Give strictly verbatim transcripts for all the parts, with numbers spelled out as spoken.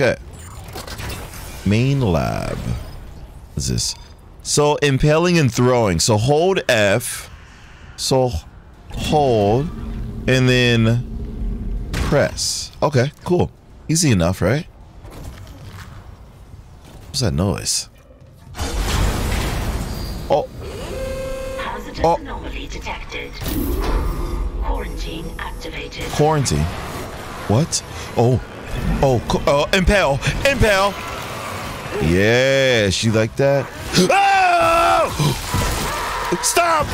Okay. Main lab. What is this? So impaling and throwing. So hold F. So hold and then press. Okay, cool. Easy enough, right? What's that noise? Oh. Hazardous oh. Anomaly detected. Quarantine activated. Quarantine. What? Oh. Oh, oh, impale, impale. Yeah, she like that. Oh! Stop!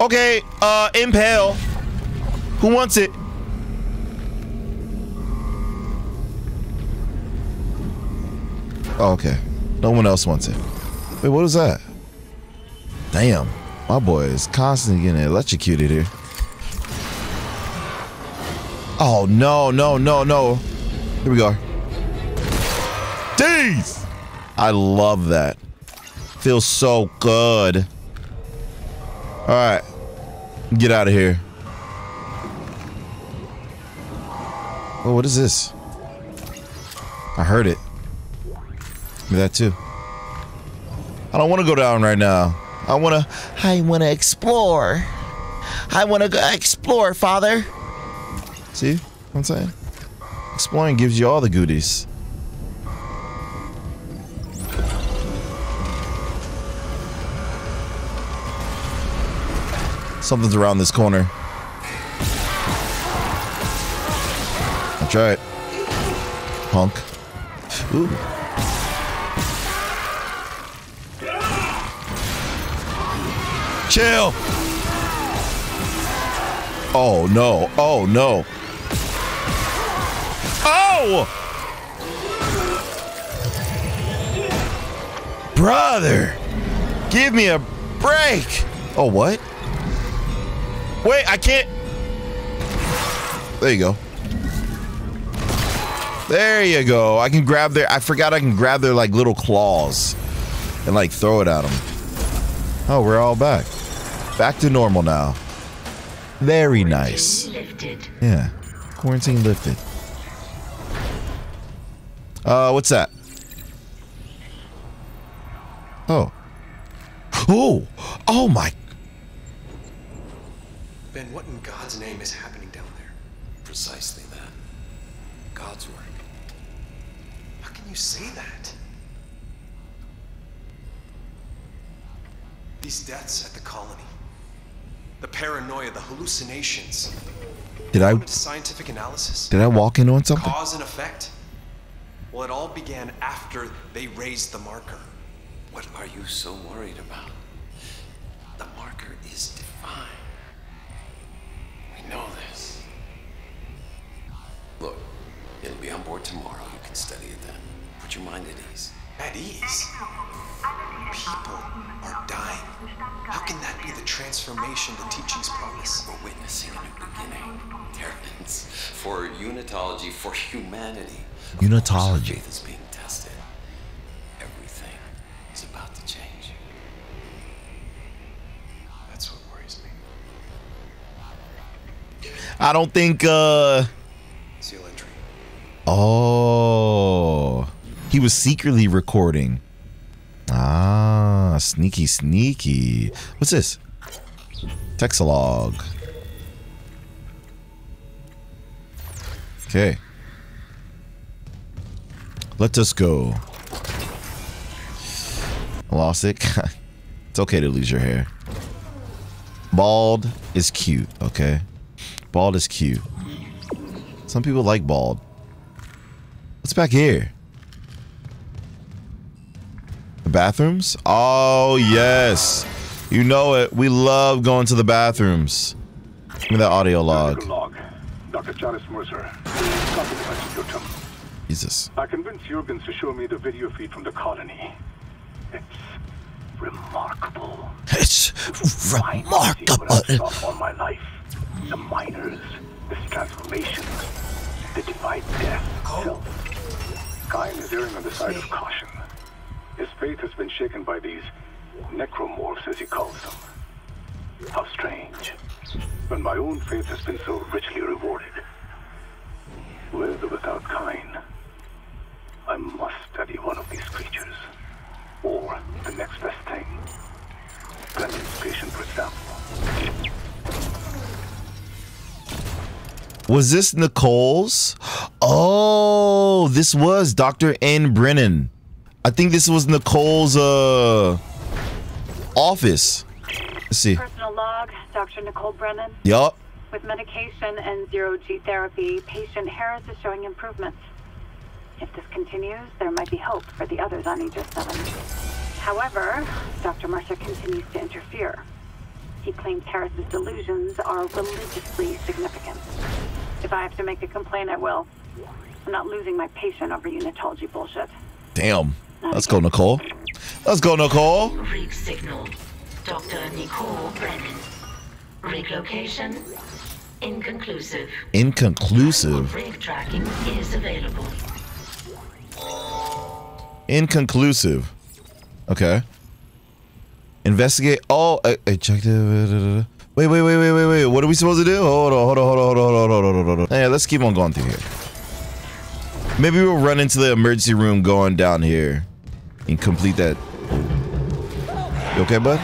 Okay, uh, impale. Who wants it? Oh, okay, no one else wants it. Wait, what is that? Damn, my boy is constantly getting electrocuted here. Oh, no, no, no, no. Here we go. Jeez! I love that. Feels so good. All right. Get out of here. Oh, what is this? I heard it. Give me that, too. I don't want to go down right now. I want to... I want to explore. I want to go explore, Father. See what I'm saying? Exploring gives you all the goodies. Something's around this corner. That's right. Honk. Ooh. Chill. Oh no. Oh no. Oh! Brother! Give me a break! Oh, what? Wait, I can't... There you go. There you go. I can grab their... I forgot I can grab their, like, little claws. And, like, throw it at them. Oh, we're all back. Back to normal now. Very nice. Yeah. Quarantine lifted. Uh, what's that? Oh. Oh! Oh my! Ben, what in God's name is happening down there? Precisely that. God's work. How can you say that? These deaths at the colony. The paranoia, the hallucinations. Did I... Scientific analysis. Did I walk in on something? Cause and effect? Well, it all began after they raised the marker. What are you so worried about? The marker is divine. We know this. Look, it'll be on board tomorrow. You can study it then. Put your mind at ease. At ease? People are dying. How can that be the transformation the teachings promise? We're witnessing a new beginning. There it is. For Unitology, for humanity. Unitology. Faith is being tested. Everything is about to change. That's what worries me. I don't think uh seal entry. Oh, he was secretly recording. Ah, sneaky sneaky. What's this? Texalog. Okay. Let us go. I lost it. It's okay to lose your hair. Bald is cute, okay? Bald is cute. Some people like bald. What's back here? The bathrooms? Oh, yes. You know it. We love going to the bathrooms. Give me that audio log. Doctor Charles Mercer. Jesus. I convinced Jurgens to show me the video feed from the colony. It's remarkable. It's remarkable. What I saw all my life. The miners, this transformation, the divine death itself. Kyle is erring on the side of caution. His faith has been shaken by these necromorphs, as he calls them. How strange. when my own faith has been so richly rewarded. With or without kind, I must study one of these creatures, or the next best thing. Daniels' patient, for example. Was this Nicole's? Oh, this was Doctor N. Brennan. I think this was Nicole's uh, office. Let's see. Personal log, Doctor Nicole Brennan. Yup. With medication and zero-G therapy, patient Harris is showing improvements. If this continues, there might be hope for the others on Aegis seven. However, Doctor Mercer continues to interfere. He claims Harris's delusions are religiously significant. If I have to make a complaint, I will. I'm not losing my patient over Unitology bullshit. Damn. Let's go, Nicole. Let's go, Nicole. Rig signal. Doctor Nicole Brennan. Rig location inconclusive. Inconclusive. Rig tracking is available. Inconclusive. Okay. Investigate all objective. Wait, wait, wait, wait, wait, wait. What are we supposed to do? Hold on, hold on, hold on, hold on, hold on, hold on, hold on. Hey, let's keep on going through here. Maybe we'll run into the emergency room going down here and complete that. You okay, bud?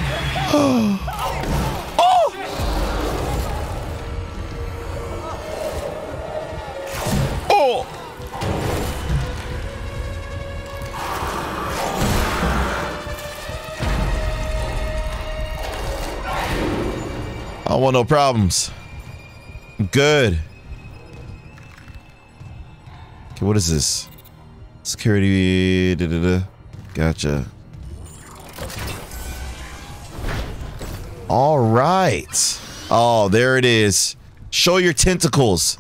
Oh! Oh! I don't want no problems. I'm good. Okay, what is this? Security. Da, da, da. Gotcha. All right. Oh, there it is. Show your tentacles.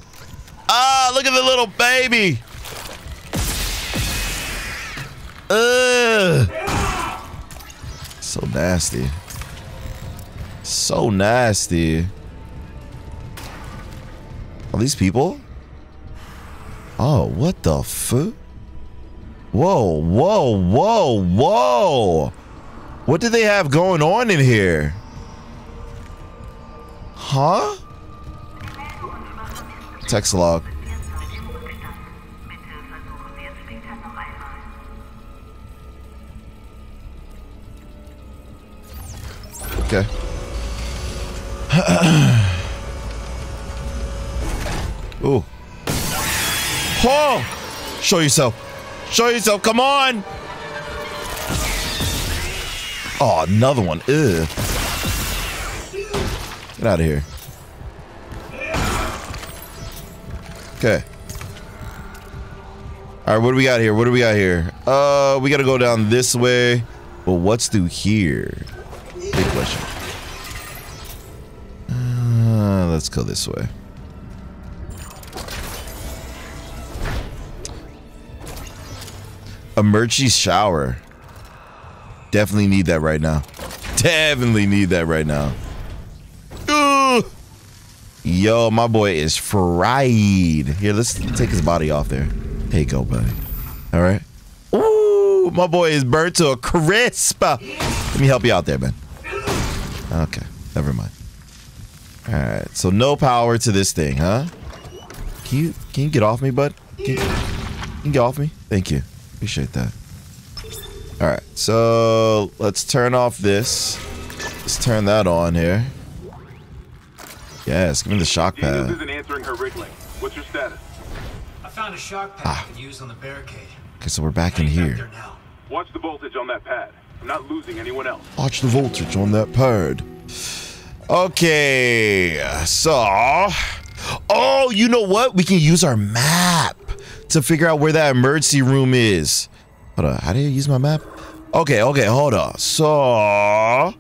Ah, look at the little baby. Ugh. So nasty. So nasty. Are these people? Oh, what the fu? Whoa, whoa, whoa, whoa. What do they have going on in here? Huh? Text log. Okay. Oh. Oh! Show yourself. Show yourself. Come on! Oh, another one. Ugh. Get out of here. Okay. Alright, what do we got here? What do we got here? Uh, we gotta go down this way. But what's through here? Big question. Uh, let's go this way. Emergency shower. Definitely need that right now. Definitely need that right now. Ugh. Yo, my boy is fried. Here, let's take his body off there. There you go, buddy. All right. Ooh, my boy is burnt to a crisp. Let me help you out there, man. Okay, never mind. All right, so no power to this thing, huh? Can you can you get off me, bud? Can you, can you get off me? Thank you. Appreciate that. All right, so let's turn off this. Let's turn that on here. Yes, give me the shock pad. Daniels isn't answering her wriggling. What's your status? I found a shock pad ah. I could use on the barricade. Okay, so we're back in here. Now. Watch the voltage on that pad. I'm not losing anyone else. Watch the voltage on that pad. Okay, so, oh, you know what? We can use our map to figure out where that emergency room is. Hold on, how do you use my map? Okay, okay, hold on. So,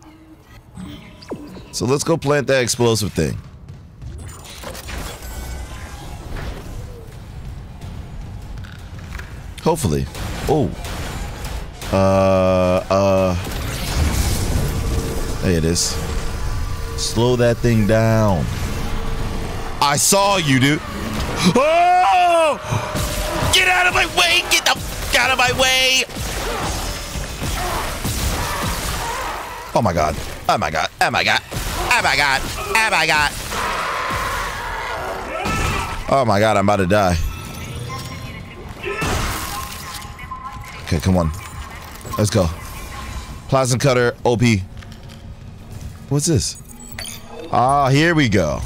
so let's go plant that explosive thing. Hopefully. Oh, uh, uh, there it is. Slow that thing down. I saw you, dude. Oh! Get out of my way! Get the f out of my way! Oh my god. Oh my god. Oh my god. Oh my god. Oh my god. Oh my god, I'm about to die. Okay, come on. Let's go. Plasma cutter, O P. What's this? Ah, here we go.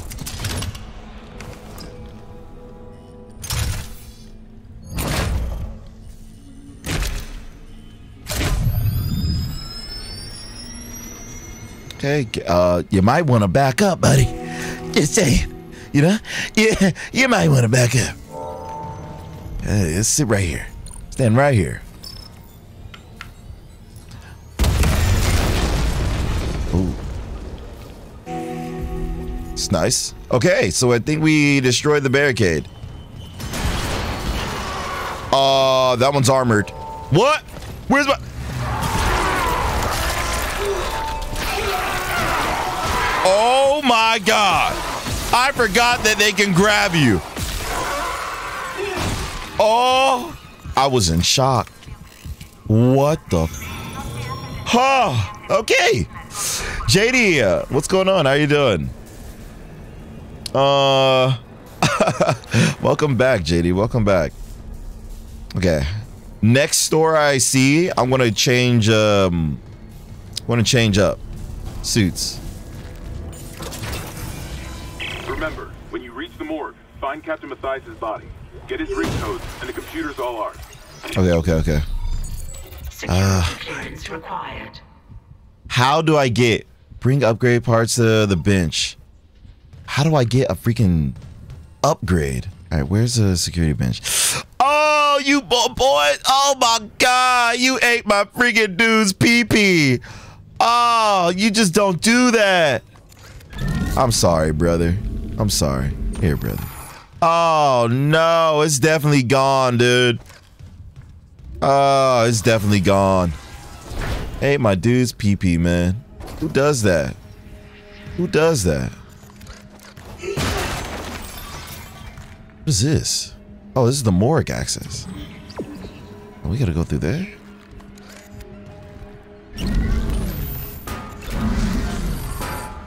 Okay, uh, you might want to back up, buddy. Just saying. You know? Yeah, you might want to back up. Hey, let's sit right here. Stand right here. Ooh. It's nice. Okay, so I think we destroyed the barricade. Uh, that one's armored. What? Where's my... Oh my god. I forgot that they can grab you. Oh. I was in shock. What the... Huh. Okay. J D, uh, what's going on? How you doing? Uh, welcome back, J D. Welcome back. Okay. Next store I see, I'm gonna change. Um, want to change up suits. Remember, when you reach the morgue, find Captain Mathias's body. Get his ring codes, and the computer's all ours. Okay. Okay. Okay. Uh, clearance required. How do I get bring upgrade parts to the bench? How do I get a freaking upgrade? All right, where's the security bench? Oh, you bo boy! Oh my god, you ate my freaking dude's pee pee. Oh, you just don't do that. I'm sorry, brother. I'm sorry. Here, brother. Oh no, it's definitely gone, dude. Oh, it's definitely gone. Hey, my dude's pee-pee, man. Who does that? Who does that? What is this? Oh, this is the morgue access. Oh, we gotta go through there?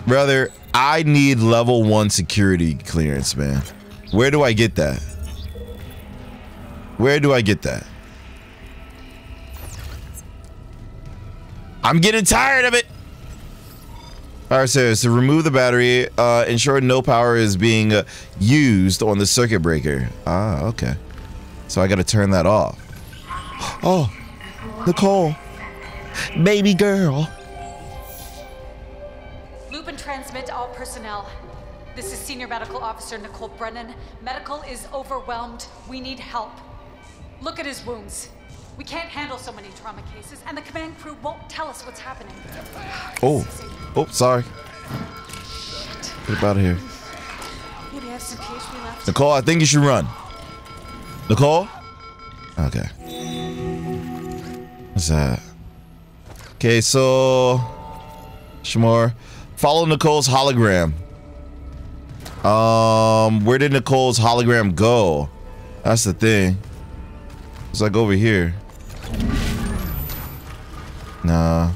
Brother, I need level one security clearance, man. Where do I get that? Where do I get that? I'm getting tired of it. All right, so, so remove the battery. Uh, ensure no power is being uh, used on the circuit breaker. Ah, okay. So I got to turn that off. Oh, Nicole, baby girl. Loop and transmit all personnel. This is Senior Medical Officer Nicole Brennan. Medical is overwhelmed. We need help. Look at his wounds. We can't handle so many trauma cases, and the command crew won't tell us what's happening. Oh, oh, sorry. Shit. Get out of here. Maybe I have some P H P left. Nicole, I think you should run. Nicole? Okay. What's that? Okay, so... Shmore. Follow Nicole's hologram. Um, where did Nicole's hologram go? That's the thing. It's like over here. Nah.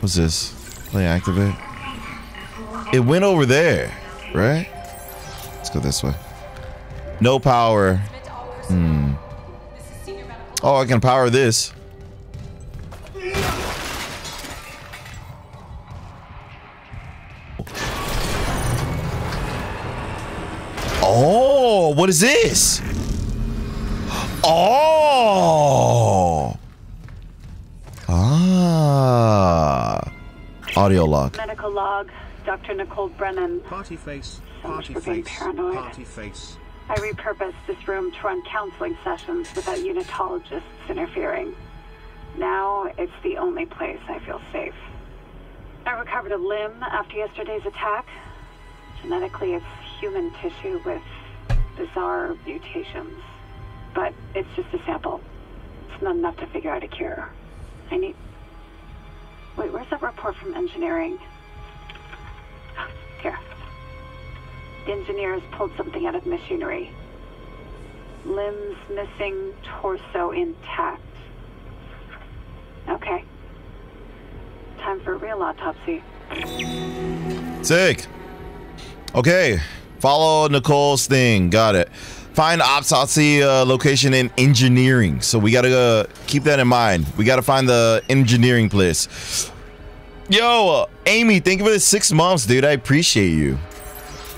What's this? Play activate. It went over there, right? Let's go this way. No power. Hmm. Oh, I can power this. Oh, what is this? Oh! Ah! Audio log. Medical log. Doctor Nicole Brennan. Party face. Party so face. Paranoid. Party face. I repurposed this room to run counseling sessions without unitologists interfering. Now it's the only place I feel safe. I recovered a limb after yesterday's attack. Genetically, it's human tissue with bizarre mutations. But it's just a sample. It's not enough to figure out a cure. I need... Wait, where's that report from engineering? Oh, here. The engineers pulled something out of machinery. Limbs missing, torso intact. Okay. Time for a real autopsy. Sick. Okay. Follow Nicole's thing. Got it. Find autopsy uh, location in engineering. So we got to uh, keep that in mind. We got to find the engineering place. Yo, uh, Amy, thank you for the six months, dude. I appreciate you.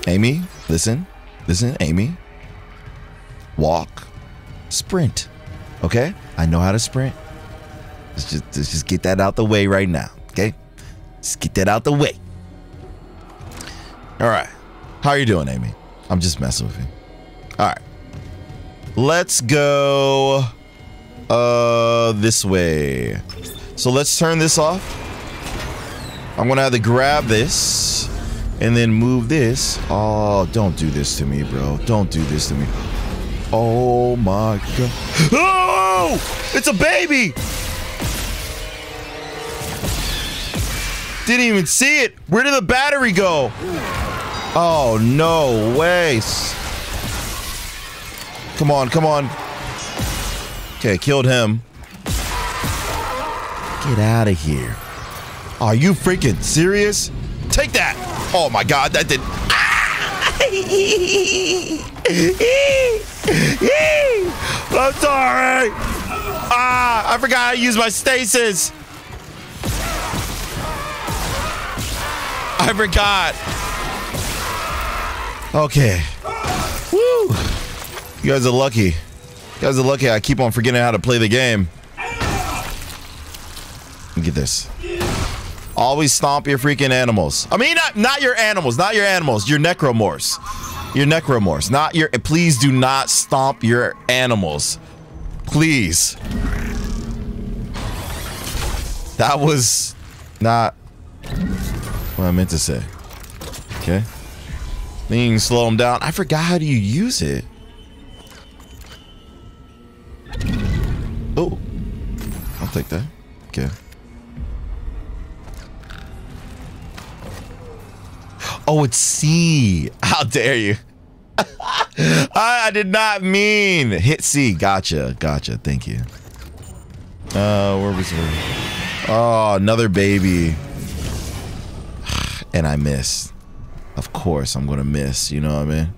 Amy, listen. Listen, Amy. Walk. Sprint. Okay? I know how to sprint. Let's just, let's just get that out the way right now. Okay? Let's get that out the way. All right. How are you doing, Amy? I'm just messing with you. All right. Let's go uh, this way. So let's turn this off. I'm going to have to grab this and then move this. Oh, don't do this to me, bro. Don't do this to me. Oh, my God. Oh, it's a baby. Didn't even see it. Where did the battery go? Oh, no way. Come on, come on. Okay, killed him. Get out of here. Are you freaking serious? Take that. Oh, my God. That did. I'm sorry. Ah, I forgot I used my stasis. I forgot. Okay. Woo. You guys are lucky. You guys are lucky I keep on forgetting how to play the game. Get this. Always stomp your freaking animals. I mean, not, not your animals. Not your animals. Your necromorphs. Your necromorphs. Not your... Please do not stomp your animals. Please. That was not what I meant to say. Okay. Then you can slow them down. I forgot how do you use it. Oh, I'll take that. Okay. Oh, it's C. How dare you? I, I did not mean hit C. Gotcha. Gotcha. Thank you. Uh, where was it? Oh, another baby. And I missed. Of course I'm going to miss. You know what I mean?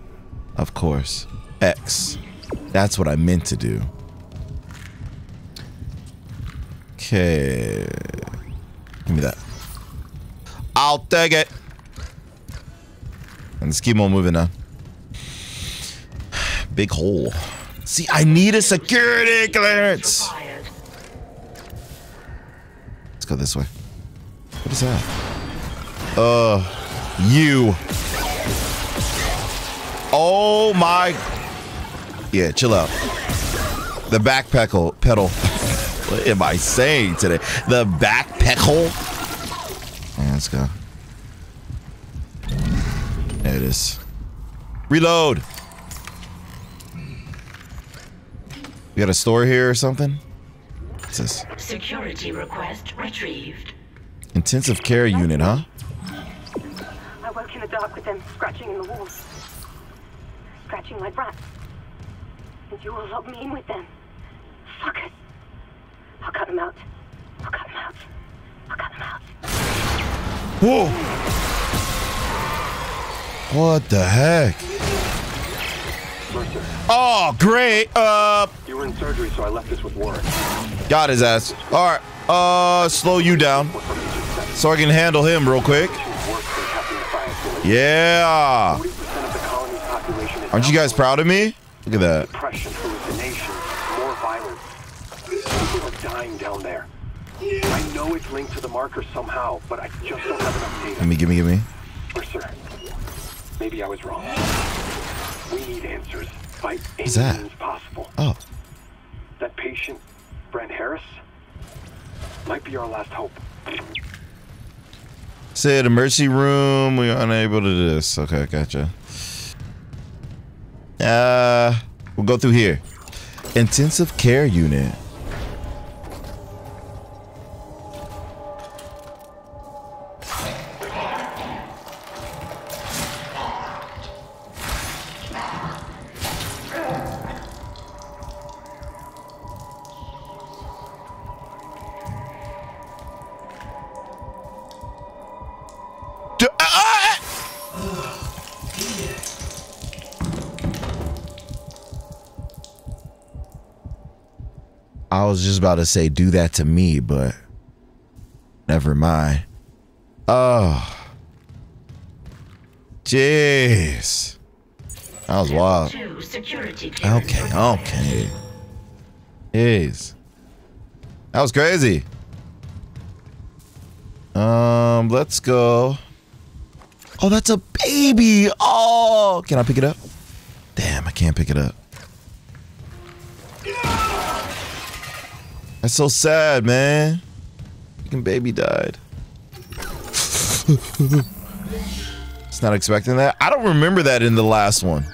Of course. X. That's what I meant to do. Okay. Give me that. I'll take it. And let's keep on moving now. Big hole. See, I need a security clearance. Let's go this way. What is that? Uh, you. Oh my. Yeah, chill out. The back pedal. pedal. What am I saying today? The back pedal. Yeah, let's go. There it is. Reload. We got a store here or something? What's this? Security request retrieved. Intensive care unit, huh? I woke in the dark with them scratching in the walls, scratching like rats, and you all locked me in with them. Fuckers. I'll cut them out. I'll cut them out. I'll cut them out. Whoa! What the heck? Mercer. Oh, great. Uh. You were in surgery, so I left this with Warren. Got his ass. All right. Uh, slow you down, so I can handle him real quick. Yeah. Aren't you guys proud of me? Look at that. Dying down there. I know it's linked to the marker somehow, but I just don't have enough data. Give me, give me, give me. Or, sir, maybe I was wrong. We need answers by any means possible. Oh. That patient, Brent Harris, might be our last hope. Said emergency room. We are unable to do this. Okay, gotcha. Uh, we'll go through here. Intensive care unit. I was just about to say do that to me, but never mind. Oh. Jeez. That was wild. Okay, okay. Jeez. That was crazy. Um, let's go. Oh, that's a baby. Oh, can I pick it up? Damn, I can't pick it up. That's so sad, man. Fucking baby died. It's not expecting that. I don't remember that in the last one.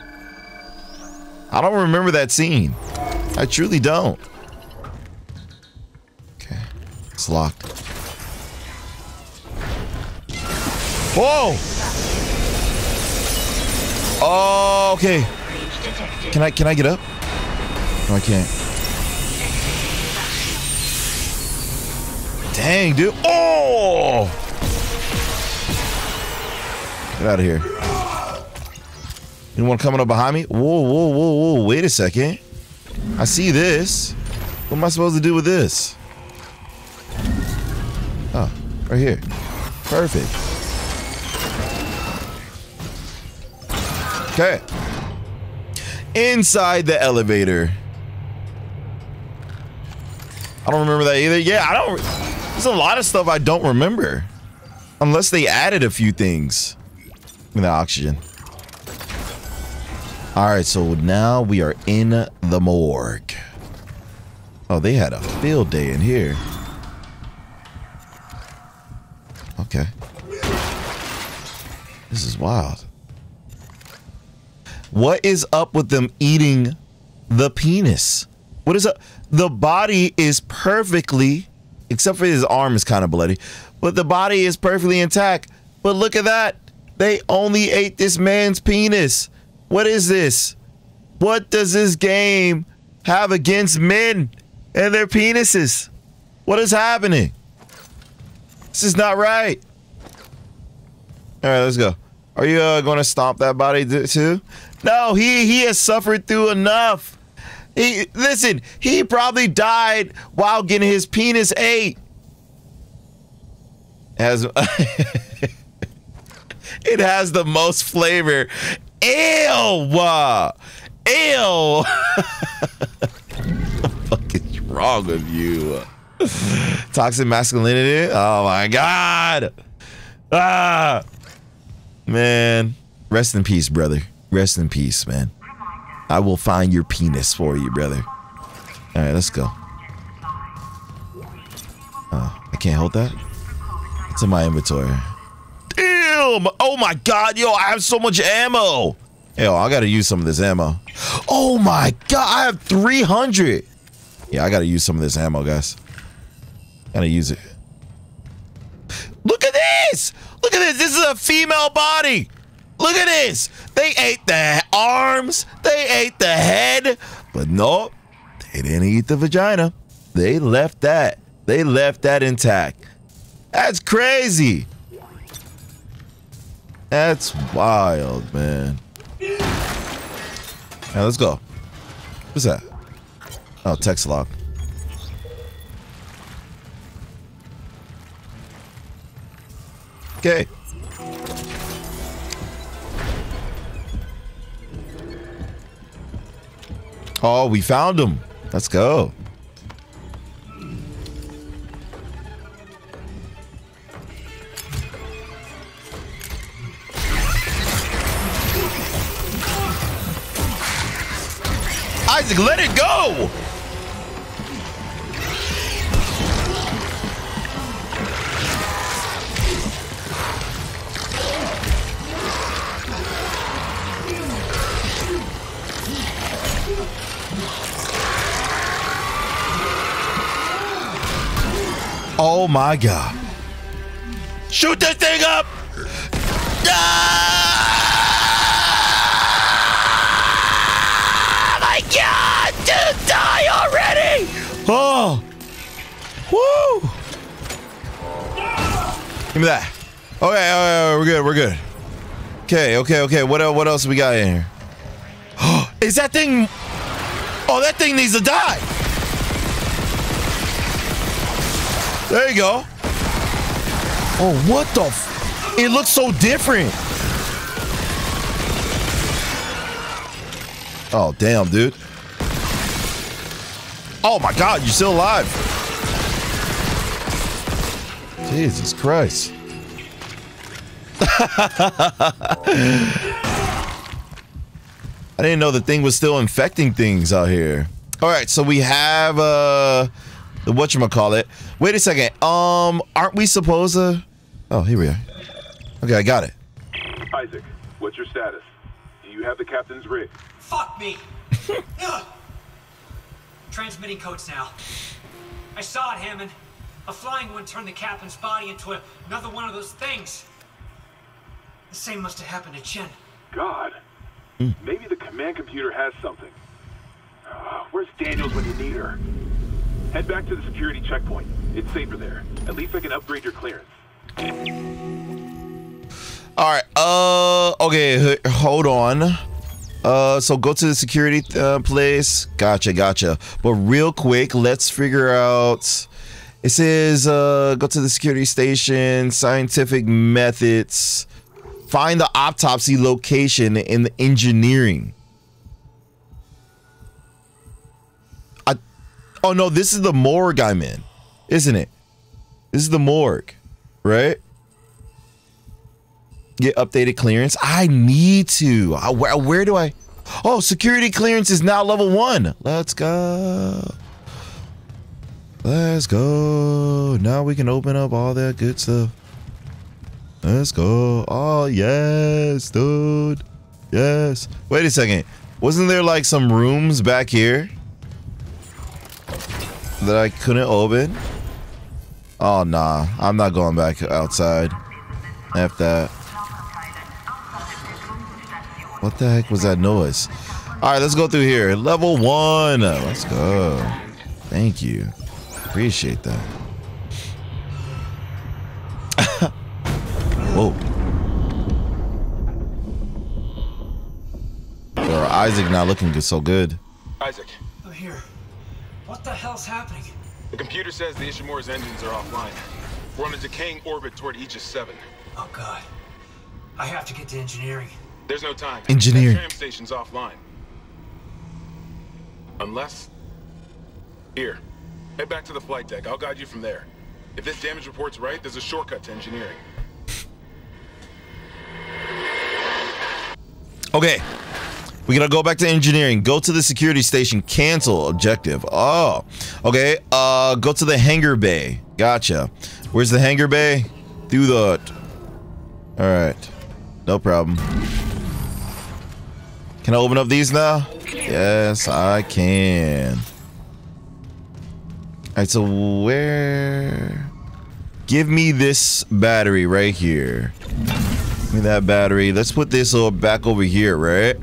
I don't remember that scene. I truly don't. Okay. It's locked. Whoa! Oh, okay. Can I, can I get up? No, I can't. Dang, dude. Oh! Get out of here. Anyone coming up behind me? Whoa, whoa, whoa, whoa. Wait a second. I see this. What am I supposed to do with this? Oh, right here. Perfect. Okay. Inside the elevator. I don't remember that either. Yeah, I don't. There's a lot of stuff I don't remember. Unless they added a few things. In the oxygen. Alright, so now we are in the morgue. Oh, they had a field day in here. Okay. This is wild. What is up with them eating the penis? What is up? The body is perfectly, except for his arm is kind of bloody, but the body is perfectly intact. But look at that. They only ate this man's penis. What is this? What does this game have against men and their penises? What is happening? This is not right. All right, let's go. Are you uh, going to stomp that body too? No, he, he has suffered through enough. He, listen, he probably died while getting his penis ate. As it has the most flavor. Ew! Ew! What the fuck is wrong with you? Toxic masculinity? Oh my god! Ah! Man. Rest in peace, brother. Rest in peace, man. I will find your penis for you, brother. Alright, let's go. Oh, I can't hold that? It's in my inventory. Damn! Oh my god, yo, I have so much ammo! Yo, I gotta use some of this ammo. Oh my god, I have three hundred! Yeah, I gotta use some of this ammo, guys. Gotta use it. Look at this! Look at this! This is a female body! Look at this! They ate the arms, they ate the head, but no, they didn't eat the vagina. They left that. They left that intact. That's crazy! That's wild, man. Now let's go. What's that? Oh, text log. Okay. Oh, we found him. Let's go. Isaac, let it go! Oh my god. Shoot this thing up! Ah! My god! Dude, die already! Oh! Woo! Give me that. Okay, all right, all right, we're good, we're good. Okay, okay, okay. What else, what else we got in here? Is that thing... Oh, that thing needs to die! There you go. Oh, what the f- It looks so different. Oh, damn, dude. Oh, my God, you're still alive. Jesus Christ. I didn't know the thing was still infecting things out here. All right, so we have uh, the whatchamacallit. Wait a second. Um, aren't we supposed to? Oh, here we are. Okay, I got it. Isaac, what's your status? Do you have the captain's rig? Fuck me. Transmitting codes now. I saw it, Hammond. A flying one turned the captain's body into a, another one of those things. The same must have happened to Jen. God. Mm. Maybe the command computer has something. Uh, where's Daniels when you need her? Head back to the security checkpoint. It's safer there. At least I can upgrade your clearance. Alright, uh, okay, hold on. Uh, so go to the security uh, place. Gotcha, gotcha. But real quick, let's figure out... It says, uh, go to the security station, scientific methods, find the autopsy location in the engineering. I, oh no, this is the morgue I'm in, isn't it? This is the morgue, right? Get updated clearance. I need to, I, where, where do I, oh, security clearance is now level one. Let's go. Let's go. Now we can open up all that good stuff. Let's go. Oh, yes, dude. Yes. Wait a second. Wasn't there like some rooms back here that I couldn't open? Oh, nah. I'm not going back outside. F that. What the heck was that noise? All right, let's go through here. Level one. Let's go. Thank you. Appreciate that. Whoa. Bro, Isaac not looking good, so good. Isaac. I'm here. What the hell's happening? The computer says the Ishimura's engines are offline. We're on a decaying orbit toward Aegis seven. Oh, God. I have to get to engineering. There's no time. Engineering. The tram station's offline. Unless... Here. Head back to the flight deck. I'll guide you from there. If this damage report's right, there's a shortcut to engineering. Okay. We're gonna go back to engineering. Go to the security station. Cancel objective. Oh. Okay. Uh, go to the hangar bay. Gotcha. Where's the hangar bay? Do that. Alright. No problem. Can I open up these now? Yes, I can. Alright, so where... Give me this battery right here. Give me that battery. Let's put this all back over here, right?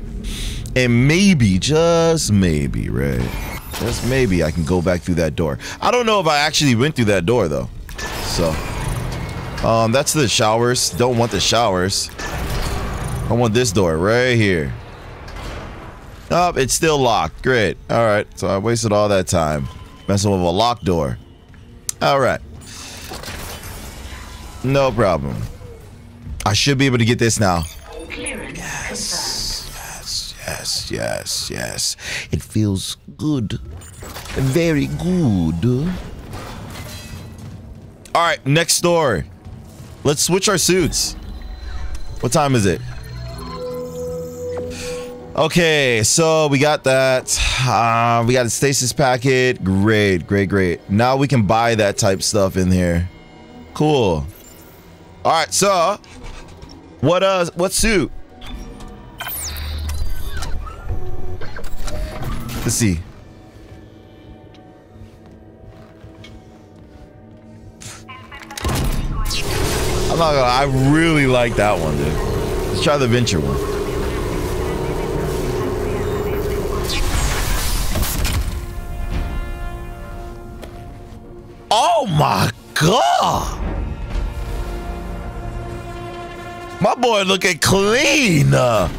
And maybe, just maybe, right? Just maybe I can go back through that door. I don't know if I actually went through that door, though. So, um, that's the showers. Don't want the showers. I want this door right here. Oh, it's still locked. Great. Alright, so I wasted all that time. Messing with a locked door. Alright. No problem. I should be able to get this now. Yes. Yes, yes, yes, yes. It feels good. Very good. Alright, next door. Let's switch our suits. What time is it? Okay, so we got that. Uh, we got a stasis packet. Great, great, great. Now we can buy that type stuff in here. Cool. All right, so what uh, what suit? Let's see. I'm not gonna. I really like that one, dude. Let's try the Venture one. Oh my God! My boy looking clean! Oh,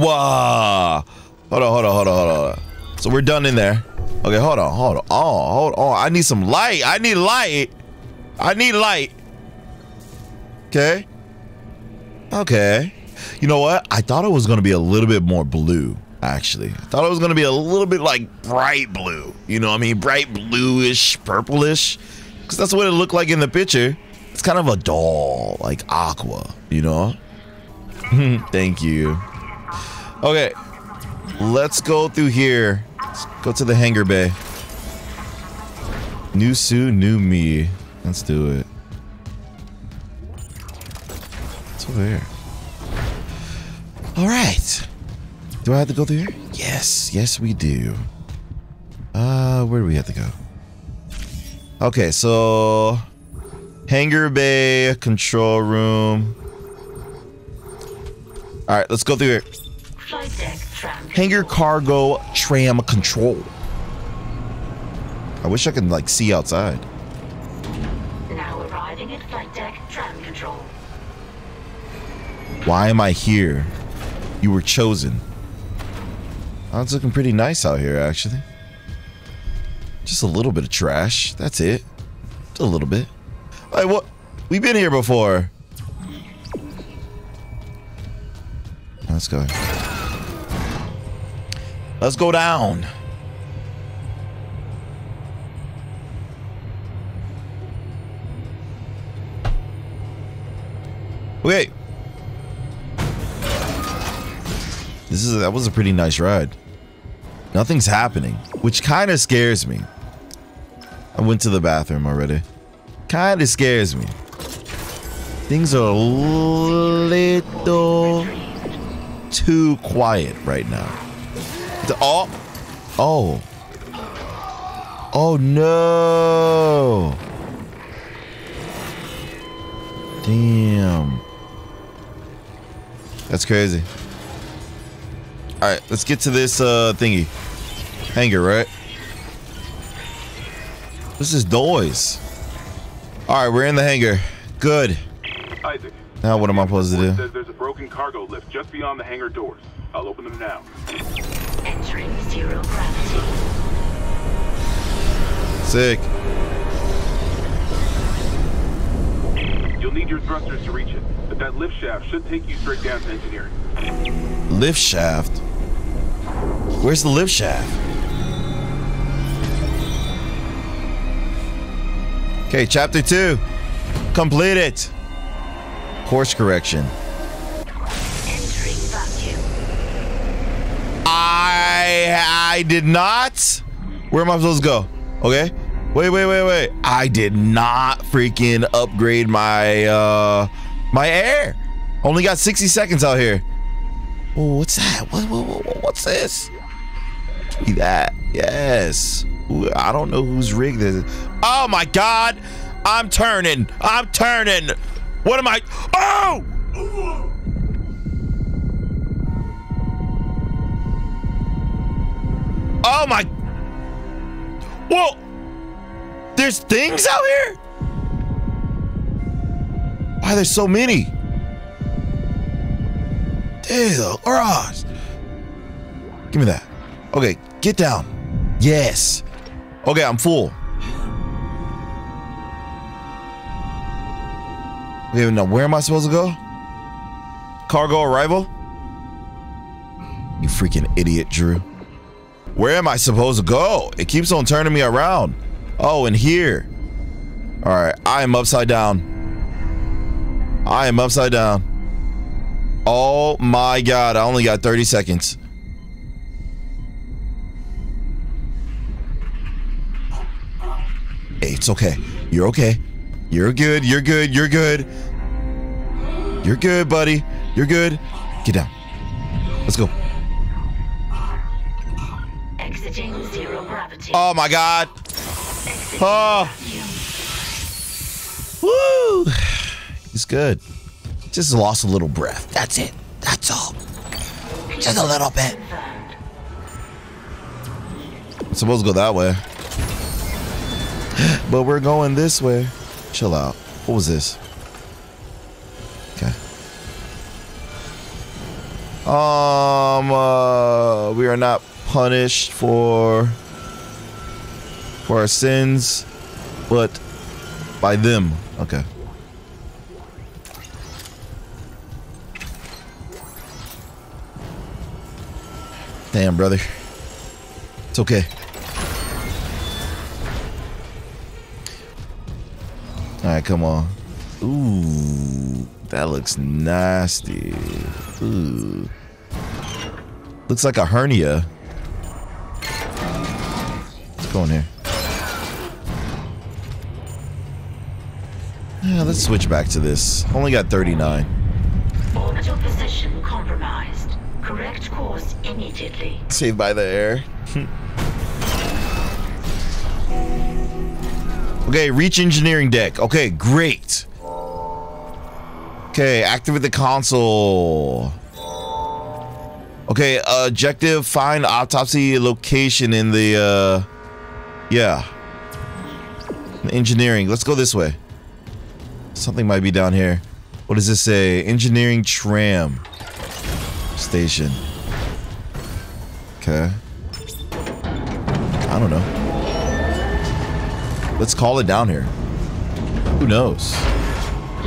wow! Hold on, hold on, hold on, hold on. So we're done in there. Okay, hold on, hold on, oh, hold on. I need some light. I need light. I need light. Okay. Okay. You know what? I thought it was gonna be a little bit more blue. Actually, I thought it was gonna be a little bit like bright blue. You know what I mean? Bright bluish, purplish. Cause that's what it looked like in the picture. It's kind of a dull, like aqua. You know. Thank you. Okay, let's go through here. Let's go to the hangar bay. New Sue, new me. Let's do it. It's over here. All right. Do I have to go through here? Yes. Yes, we do. Uh, where do we have to go? Okay, so hangar bay, control room. All right, let's go through here. Hangar cargo tram control. I wish I could like see outside. Now arriving at flight deck tram control. Why am I here? You were chosen. Oh, it's looking pretty nice out here, actually. Just a little bit of trash. That's it. Just a little bit. Like what? We've been here before. Let's go. Let's go down. Okay. This is that was a pretty nice ride. Nothing's happening, which kind of scares me. I went to the bathroom already. Kind of scares me. Things are a little too quiet right now. Oh, oh, oh no! Damn, that's crazy. All right, let's get to this uh, thingy, hangar, right? What's this noise? All right, we're in the hangar. Good. Isaac. Now what am I supposed to do? Says there's a broken cargo lift just beyond the hangar doors. I'll open them now. Entering zero gravity. Sick. You'll need your thrusters to reach it, but that lift shaft should take you straight down to engineering. Lift shaft? Where's the lift shaft? Okay, chapter two. Complete it. Course correction. Entering vacuum. I I did not. Where am I supposed to go? Okay. Wait, wait, wait, wait. I did not freaking upgrade my uh my air. Only got sixty seconds out here. Oh, what's that? What, what, what what's this? Give me that. Yes. Ooh, I don't know whose rig this is. Oh my God. I'm turning. I'm turning. What am I? Oh! Oh my! Whoa! There's things out here? Why there's so many? Damn, Ross! Give me that. Okay, get down. Yes. Okay, I'm full. Okay, now where am I supposed to go? Cargo arrival? You freaking idiot, Drew. Where am I supposed to go? It keeps on turning me around. Oh, and here. All right, I am upside down. I am upside down. Oh my God, I only got thirty seconds. Hey, it's okay. You're okay. You're good, you're good, you're good. You're good, buddy. You're good. Get down. Let's go. Exiting zero gravity. Oh my God. Exiting oh. Woo. He's good. Just lost a little breath. That's it. That's all. Just a little bit. I'm supposed to go that way. But we're going this way. Chill out. What was this? Okay. Um, uh, we are not punished for for our sins, but by them. Okay. Damn, brother. It's okay. Alright, come on. Ooh, that looks nasty. Ooh. Looks like a hernia. What's going here? Yeah, let's switch back to this. Only got thirty-nine. Orbital position compromised. Correct course immediately. Saved by the air. Okay, reach engineering deck. Okay, great. Okay, activate the console. Okay, uh, objective, find autopsy location in the, uh, yeah. Engineering, let's go this way. Something might be down here. What does this say? Engineering tram station. Okay. I don't know. Let's call it down here. Who knows?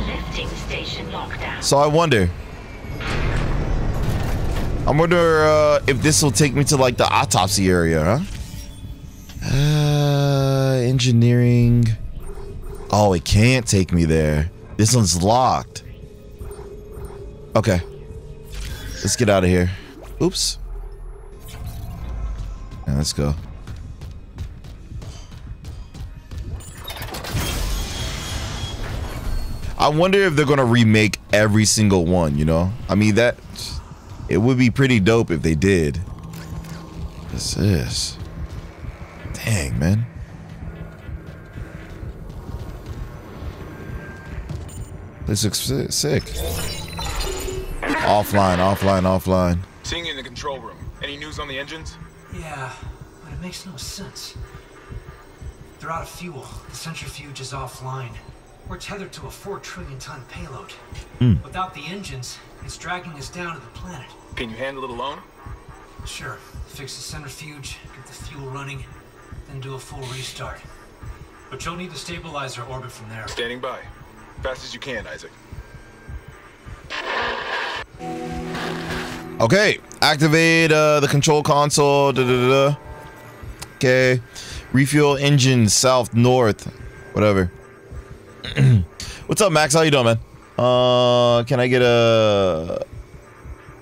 Lifting station lockdown. So I wonder. I wonder uh, if this will take me to like the autopsy area, huh? Uh, engineering. Oh, it can't take me there. This one's locked. Okay. Let's get out of here. Oops. Yeah, let's go. I wonder if they're gonna remake every single one, you know? I mean, that... It would be pretty dope if they did. What's this? Dang, man. This looks sick. Offline, offline, offline. Seeing you in the control room. Any news on the engines? Yeah, but it makes no sense. They're out of fuel. The centrifuge is offline. We're tethered to a four trillion ton payload. Mm. Without the engines, it's dragging us down to the planet. Can you handle it alone? Sure. Fix the centrifuge, get the fuel running, then do a full restart. But you'll need to stabilize our orbit from there. Standing by. Fast as you can, Isaac. Okay. Activate uh, the control console. Da, da, da, da. Okay. Refuel engine south, north, whatever. What's up, Max? How you doing, man? Uh, can I get a...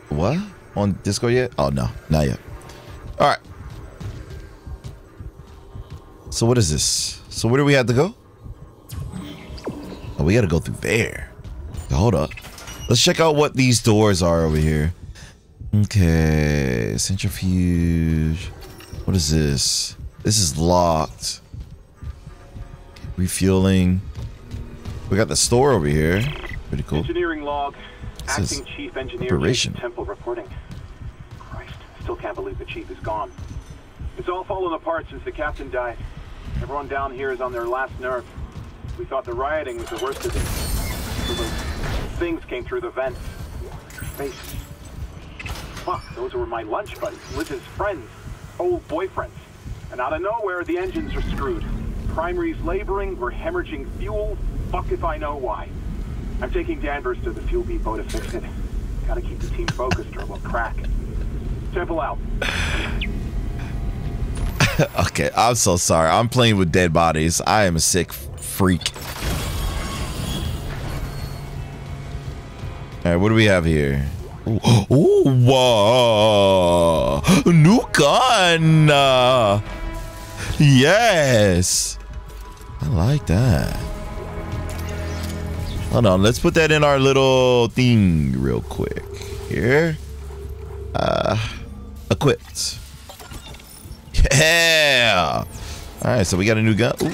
What? On Discord yet? Oh, no. Not yet. Alright. So what is this? So where do we have to go? Oh, we gotta go through there. Hold up. Let's check out what these doors are over here. Okay. Centrifuge. What is this? This is locked. Refueling. We got the store over here. Pretty cool. Engineering log. Acting chief engineer Temple reporting. Christ, still can't believe the chief is gone. It's all fallen apart since the captain died. Everyone down here is on their last nerve. We thought the rioting was the worst of it. Things came through the vents. Faces. Fuck, those were my lunch buddies, Liz's friends, old boyfriends. And out of nowhere, the engines are screwed. Primary's laboring, we're hemorrhaging fuel. Fuck if I know why. I'm taking Danvers to the fuel depot to fix it. Gotta keep the team focused or we'll crack. Temple out. Okay, I'm so sorry. I'm playing with dead bodies. I am a sick freak. Alright, what do we have here? Ooh, ooh, whoa. New gun. Yes. I like that. Hold on, let's put that in our little thing real quick. Here. Uh, equipped. Yeah! Alright, so we got a new gun. Ooh,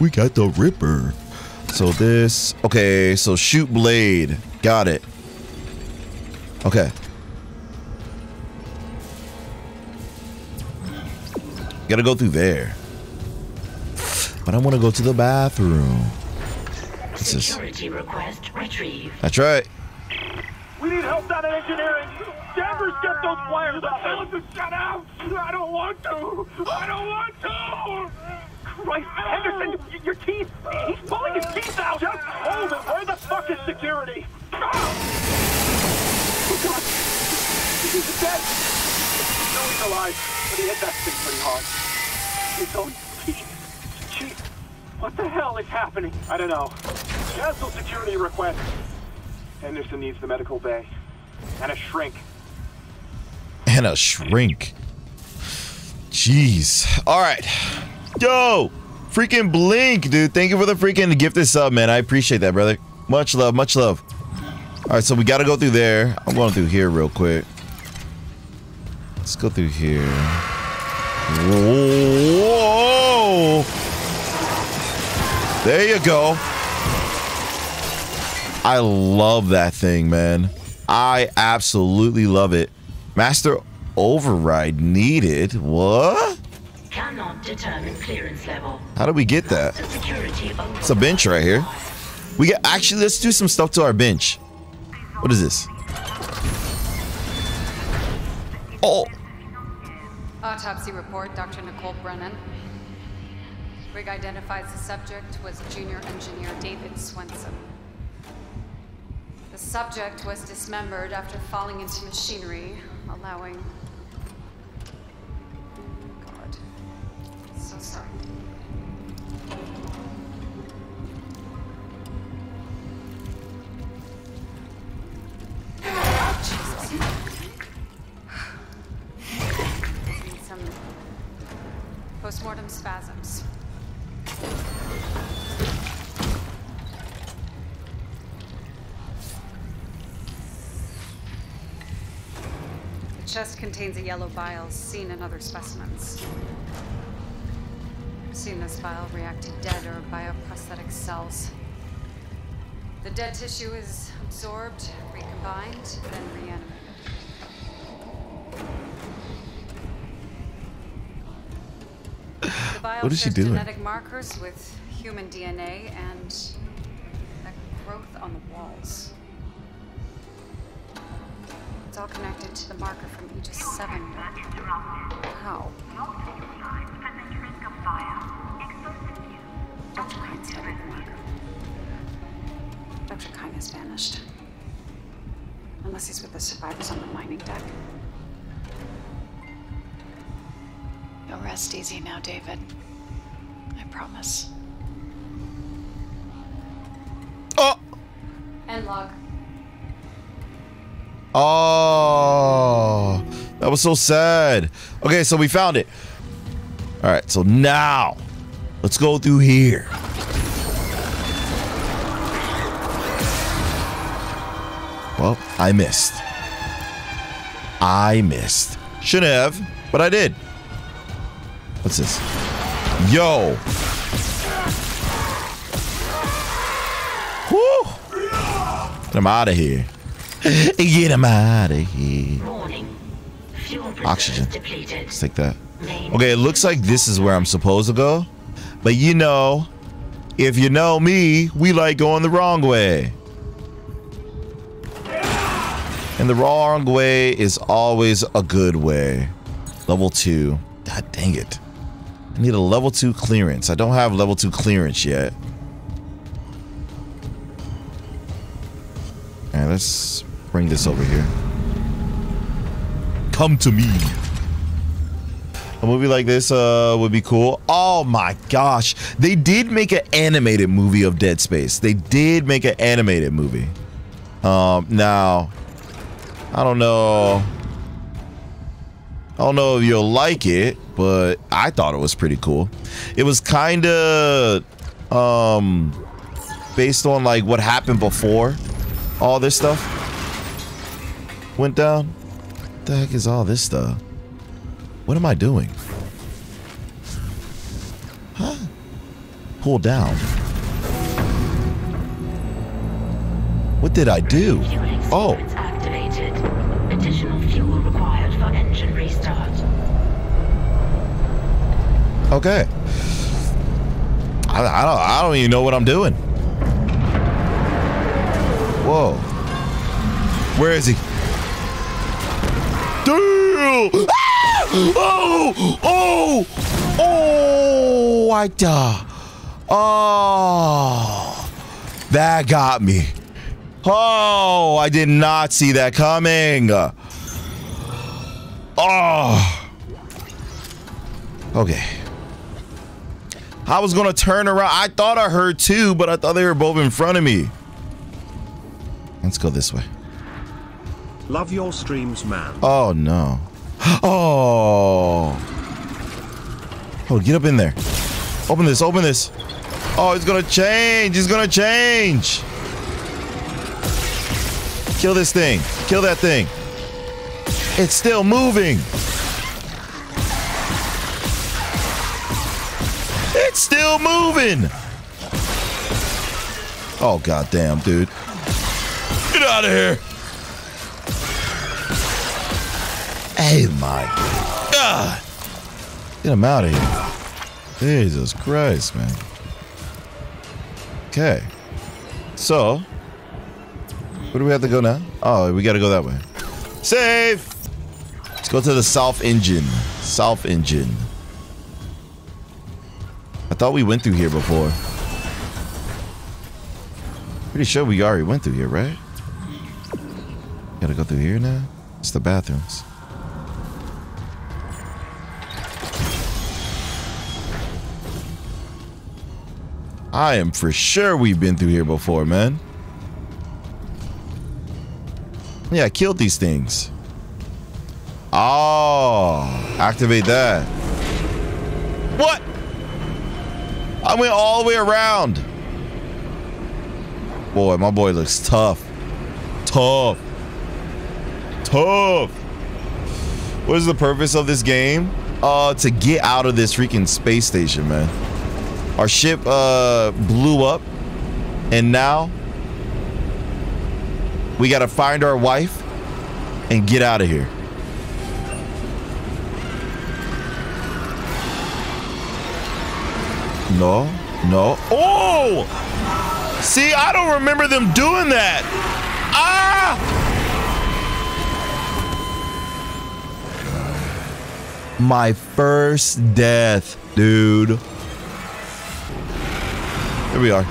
we got the Ripper. So this... Okay, so shoot blade. Got it. Okay. Gotta go through there. But I want to go to the bathroom. Security request retrieved. That's right. We need help down in engineering. Denver's got those wires up. Tell us to shut up. I don't want to. I don't want to. Christ, Henderson, your teeth! He's pulling his teeth out! Just hold it! Where the fuck is security? Oh, God! He's dead! No, he's alive, but he hit that thing pretty hard. His own teeth. Jeez, what the hell is happening? I don't know. Cancel security request. Henderson needs the medical bay. And a shrink. And a shrink. Jeez. All right. Yo, freaking Blink, dude. Thank you for the freaking gifted sub, man. I appreciate that, brother. Much love, much love. All right, so we got to go through there. I'm going through here real quick. Let's go through here. Whoa. There you go. I love that thing, man. I absolutely love it. Master override needed. What? Cannot determine clearance level. How do we get that? It's a bench right here. We got, actually, let's do some stuff to our bench. What is this? Oh. Autopsy report, Doctor Nicole Brennan. Rig identifies the subject was junior engineer David Swenson. The subject was dismembered after falling into machinery, allowing... God. So sorry. Jesus. Need some postmortem spasms. The chest contains a yellow bile seen in other specimens. I've seen this bile react to dead or bioprosthetic cells. The dead tissue is absorbed, recombined, then reanimated. The bile what is she doing? Genetic markers with human D N A and a growth on the walls. It's all connected to the marker from Aegis seven. How? Doctor Kine's got the marker. Doctor Kine has vanished. Unless he's with the survivors on the mining deck. You'll rest easy now, David. I promise. Oh! End log. Oh, that was so sad. Okay, so we found it. All right, so now let's go through here. Well, I missed. I missed. Shouldn't have, but I did. What's this? Yo. Woo. Get him out of here. Get him out of here. Oxygen. Let's take that. Okay, it looks like this is where I'm supposed to go. But you know, if you know me, we like going the wrong way. And the wrong way is always a good way. Level two. God dang it. I need a level two clearance. I don't have level two clearance yet. All right, let's... bring this over here. Come to me. A movie like this uh, would be cool. Oh my gosh. They did make an animated movie of Dead Space. They did make an animated movie. Um, now, I don't know. I don't know if you'll like it, but I thought it was pretty cool. It was kind of um, based on like what happened before all this stuff went down. What the heck is all this stuff? What am I doing? Huh? Pull down. What did I do? Oh. Activated. Additional fuel required for engine restart. Okay. I, I don't. I don't even know what I'm doing. Whoa. Where is he? Ah! Oh! Oh! Oh, I duh. Oh, that got me. Oh, I did not see that coming. Oh. Okay. I was gonna turn around. I thought I heard two, but I thought they were both in front of me. Let's go this way. Love your streams, man. Oh no. Oh. Oh, get up in there. Open this, open this. Oh, it's gonna change. It's gonna change. Kill this thing. Kill that thing. It's still moving. It's still moving. Oh, goddamn, dude. Get out of here. Hey, my God. Get him out of here. Jesus Christ, man. Okay. So, where do we have to go now? Oh, we got to go that way. Save. Let's go to the south engine. South engine. I thought we went through here before. Pretty sure we already went through here, right? Gotta go through here now? It's the bathrooms. I am for sure we've been through here before, man. Yeah, I killed these things. Oh, activate that. What? I went all the way around. Boy, my boy looks tough. Tough. Tough. What is the purpose of this game? Uh, to get out of this freaking space station, man. Our ship uh, blew up. And now we gotta find our wife and get out of here. No, no. Oh! See, I don't remember them doing that. Ah! My first death, dude. Here we are.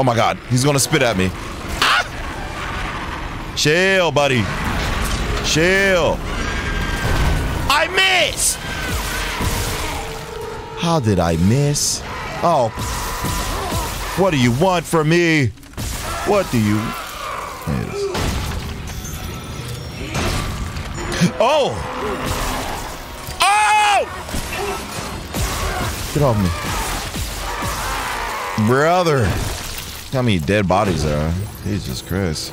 Oh my God, he's gonna spit at me. Ah! Chill, buddy. Chill. I miss! How did I miss? Oh. What do you want from me? What do you... There it is. Oh! Oh! Get off me. Brother. Look how many dead bodies there are. Jesus Christ.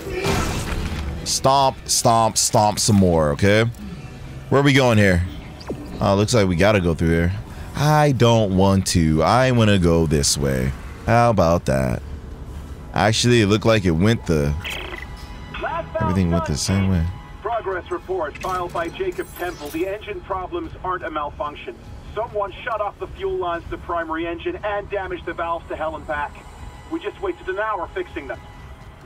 Stomp, stomp, stomp some more, okay? Where are we going here? Uh, looks like we gotta go through here. I don't want to. I wanna go this way. How about that? Actually, it looked like it went the... Everything went the same way. Progress report filed by Jacob Temple. The engine problems aren't a malfunction. Someone shut off the fuel lines to the primary engine and damaged the valves to hell and back. We just wasted an hour fixing them.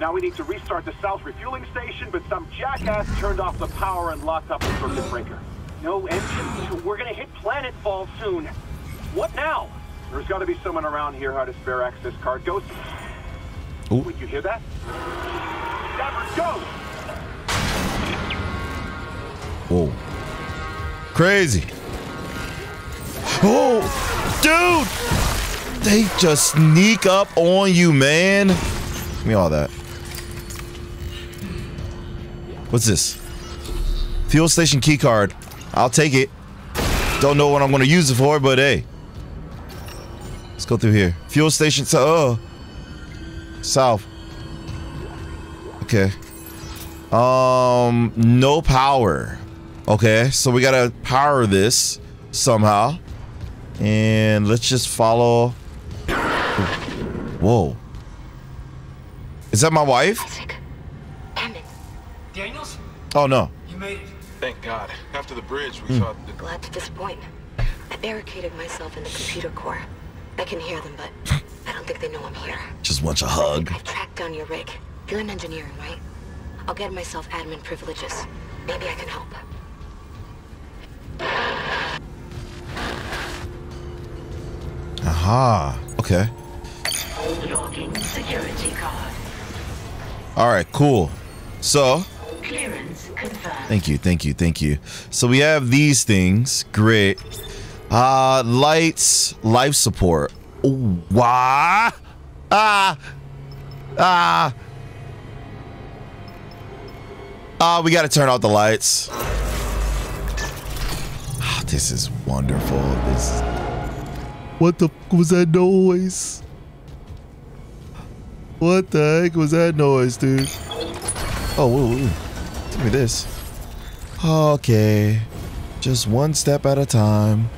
Now we need to restart the south refueling station, but some jackass turned off the power and locked up the circuit breaker. No engine. We're gonna hit planetfall soon. What now? There's gotta be someone around here how to spare access card. Ghost. Ooh. Wait, you hear that? Stafford, go! Whoa. Crazy. Oh, dude! They just sneak up on you, man. Give me all that. What's this? Fuel station key card. I'll take it. Don't know what I'm gonna use it for, but hey. Let's go through here. Fuel station to oh. South. Okay. Um no power. Okay, so we gotta power this somehow. And let's just follow. Whoa. Is that my wife? Isaac. Hammond. Daniels? Oh no. You made it. Thank God. After the bridge, we mm. thought that... Glad to disappoint. I barricaded myself in the computer core. I can hear them, but I don't think they know I'm here. Just want a hug. I tracked down your rig. You're in engineering, right? I'll get myself admin privileges. Maybe I can help. Aha. Okay. Logging security card. All right, cool. So, clearance confirmed. Thank you, thank you, thank you. So we have these things. Great. Uh, lights, life support. Ooh, wah! Ah, ah. Ah, uh, we gotta turn out the lights. Oh, this is wonderful. This is... What the f was that noise? What the heck was that noise, dude? Oh, whoa, whoa. Give me this. Okay. Just one step at a time.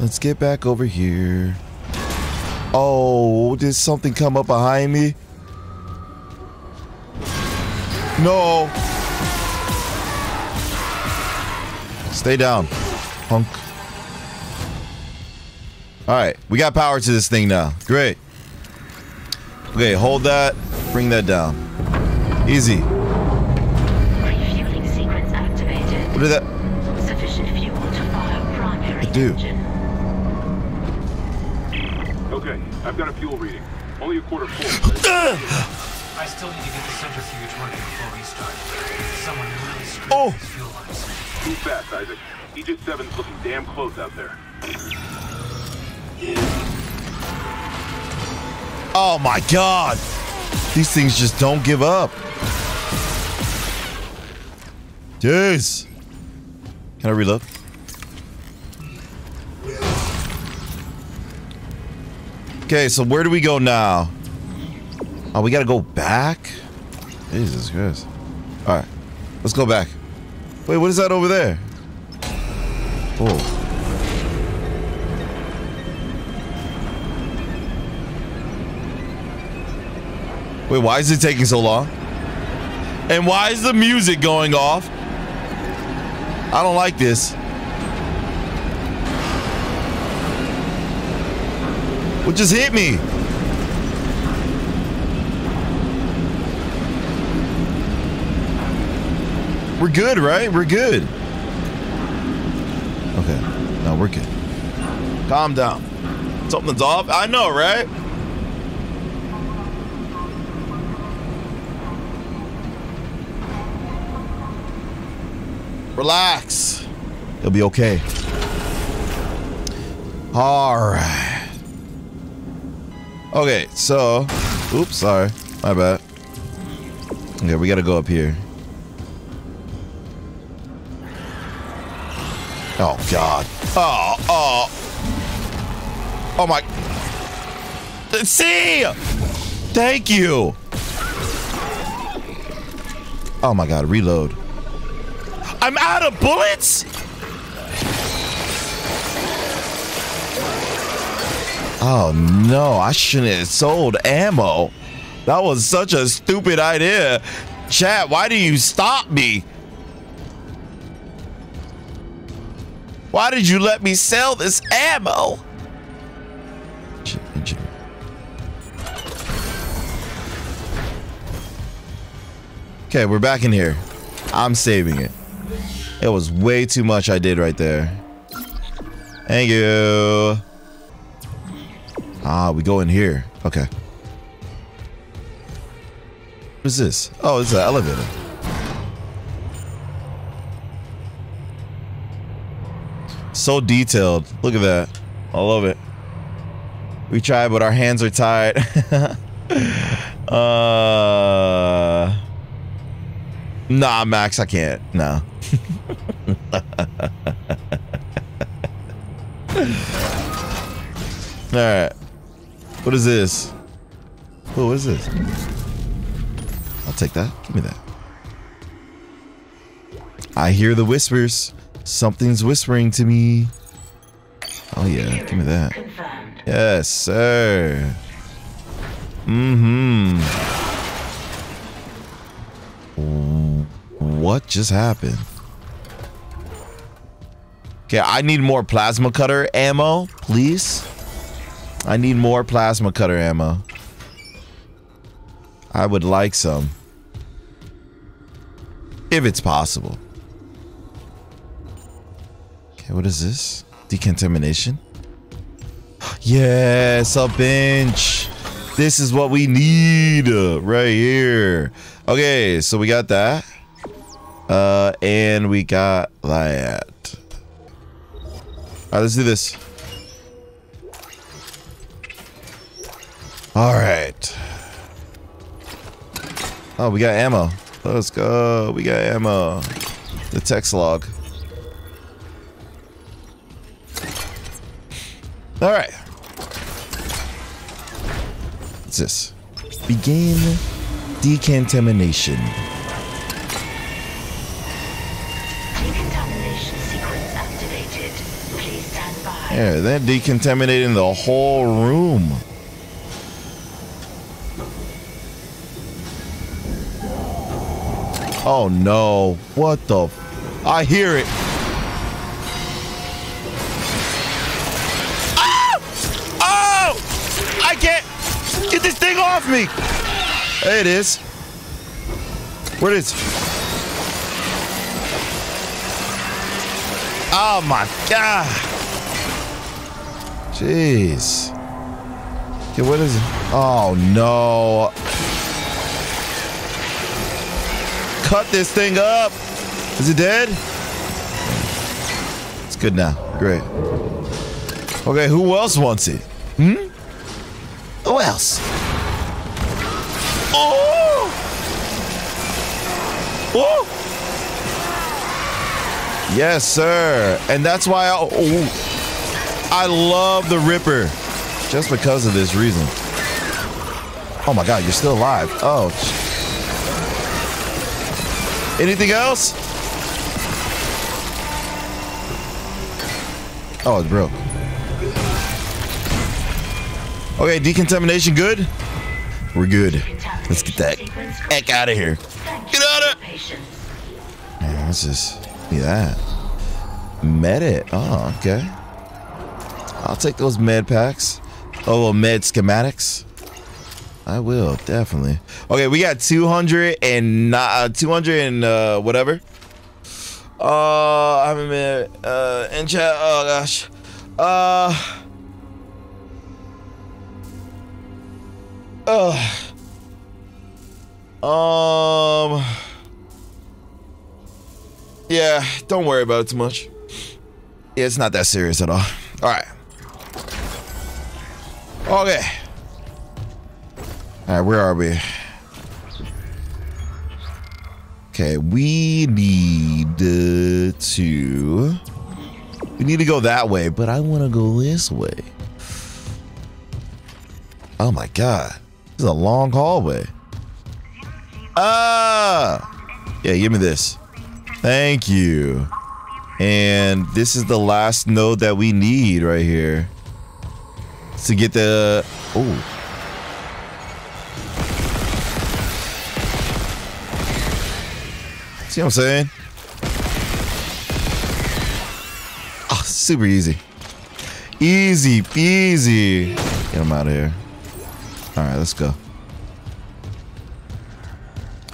Let's get back over here. Oh, did something come up behind me? No. Stay down, punk. All right, we got power to this thing now. Great. Okay, hold that. Bring that down. Easy. Refueling sequence activated. What did that? Sufficient fuel to fire primary engine. Okay, I've got a fuel reading. Only a quarter full. I still need to get the centrifuge working before we start. Someone really screwed oh. these fuel lines. Too fast, Isaac. Aegis seven's looking damn close out there. Oh my god! These things just don't give up. Jeez! Can I reload? Okay, so where do we go now? Oh, we gotta go back? Jesus Christ. Alright, let's go back. Wait, what is that over there? Oh. Wait, why is it taking so long? And why is the music going off? I don't like this. What just hit me? We're good, right? We're good. Okay. No, we're good. Calm down. Something's off. I know, right? Relax. It'll be okay. All right. Okay, so... Oops, sorry. My bad. Okay, we gotta go up here. Oh, God. Oh, oh. Oh, my. See? Thank you. Oh, my God. Reload. I'm out of bullets? Oh, no. I shouldn't have sold ammo. That was such a stupid idea. Chat, why do you stop me? Why did you let me sell this ammo? Okay, we're back in here. I'm saving it. It was way too much I did right there. Thank you. Ah, we go in here. Okay. What is this? Oh, it's an elevator. So detailed. Look at that. I love it. We tried, but our hands are tied. uh, nah, Max, I can't. No. All right. What is this? Oh, what is this? I'll take that. Give me that. I hear the whispers. Something's whispering to me. Oh yeah, give me that. Yes, sir. Mm-hmm. What just happened? Okay, I need more plasma cutter ammo, please. I need more plasma cutter ammo. I would like some. If it's possible. Okay, what is this? Decontamination? Yes, a bench. This is what we need uh, right here. Okay, so we got that. Uh, and we got that. All right, let's do this. All right. Oh, we got ammo. Let's go. We got ammo. The text log. All right. What's this? Begin decontamination. Decontamination sequence activated. Please stand by. Yeah, they're decontaminating the whole room. Oh no, what the f- I hear it. Ah! Oh! I can't get this thing off me. There it is. Where is it? Oh my god. Jeez. Okay, what is it? Oh no. Cut this thing up. Is it dead? It's good now. Great. Okay, who else wants it? Hmm? Who else? Oh! Oh! Yes, sir. And that's why I, oh, I love the Ripper. Just because of this reason. Oh my god, you're still alive. Oh, anything else? Oh, it's broke. Okay, decontamination good? We're good. Let's get that heck out of here. Get out of here! Man, what's this? Look at that. Medit. Oh, okay. I'll take those med packs. Oh, well, med schematics. I will, definitely. Okay, we got two hundred and uh, two hundred and uh, whatever. Uh, I haven't been uh, in chat. Oh, gosh. Uh, uh, um, yeah, don't worry about it too much. Yeah, it's not that serious at all. All right. Okay. All right, where are we? Okay, we need uh, to... We need to go that way, but I want to go this way. Oh my god. This is a long hallway. Ah! Yeah, give me this. Thank you. And this is the last node that we need right here. To get the... Oh. See what I'm saying? Oh, super easy. Easy peasy. Get him out of here. Alright, let's go.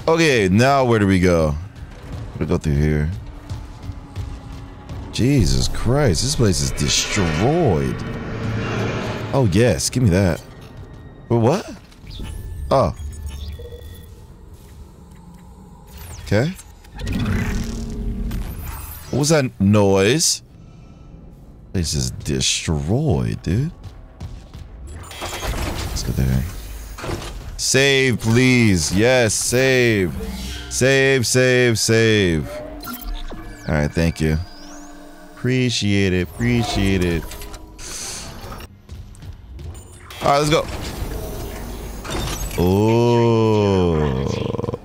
Okay, now where do we go? We go through here. Jesus Christ, this place is destroyed. Oh yes, give me that. But what? Oh. Okay. What was that noise? This is destroyed, dude. Let's go there. Save, please. Yes, save. Save, save, save. Alright, thank you. Appreciate it, appreciate it. Alright, let's go. Oh.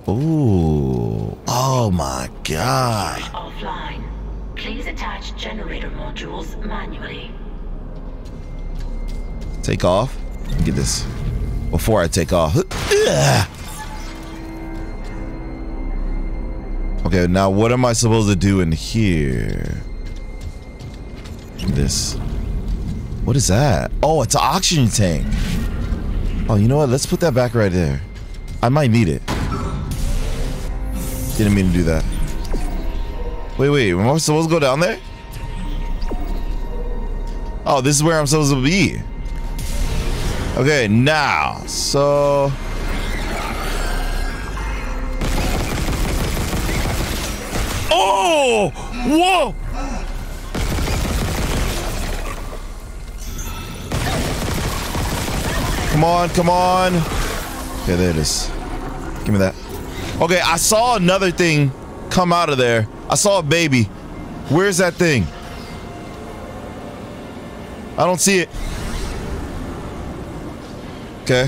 Oh. Oh my god. Offline. Please attach generator modules manually. Take off. Get this. Before I take off. Okay, now what am I supposed to do in here? This. What is that? Oh, it's an oxygen tank. Oh, you know what? Let's put that back right there. I might need it. Didn't mean to do that. Wait, wait, am I supposed to go down there? Oh, this is where I'm supposed to be. Okay, now, so... Oh! Whoa! Come on, come on. Okay, there it is. Give me that. Okay, I saw another thing come out of there. I saw a baby. Where's that thing? I don't see it. Okay.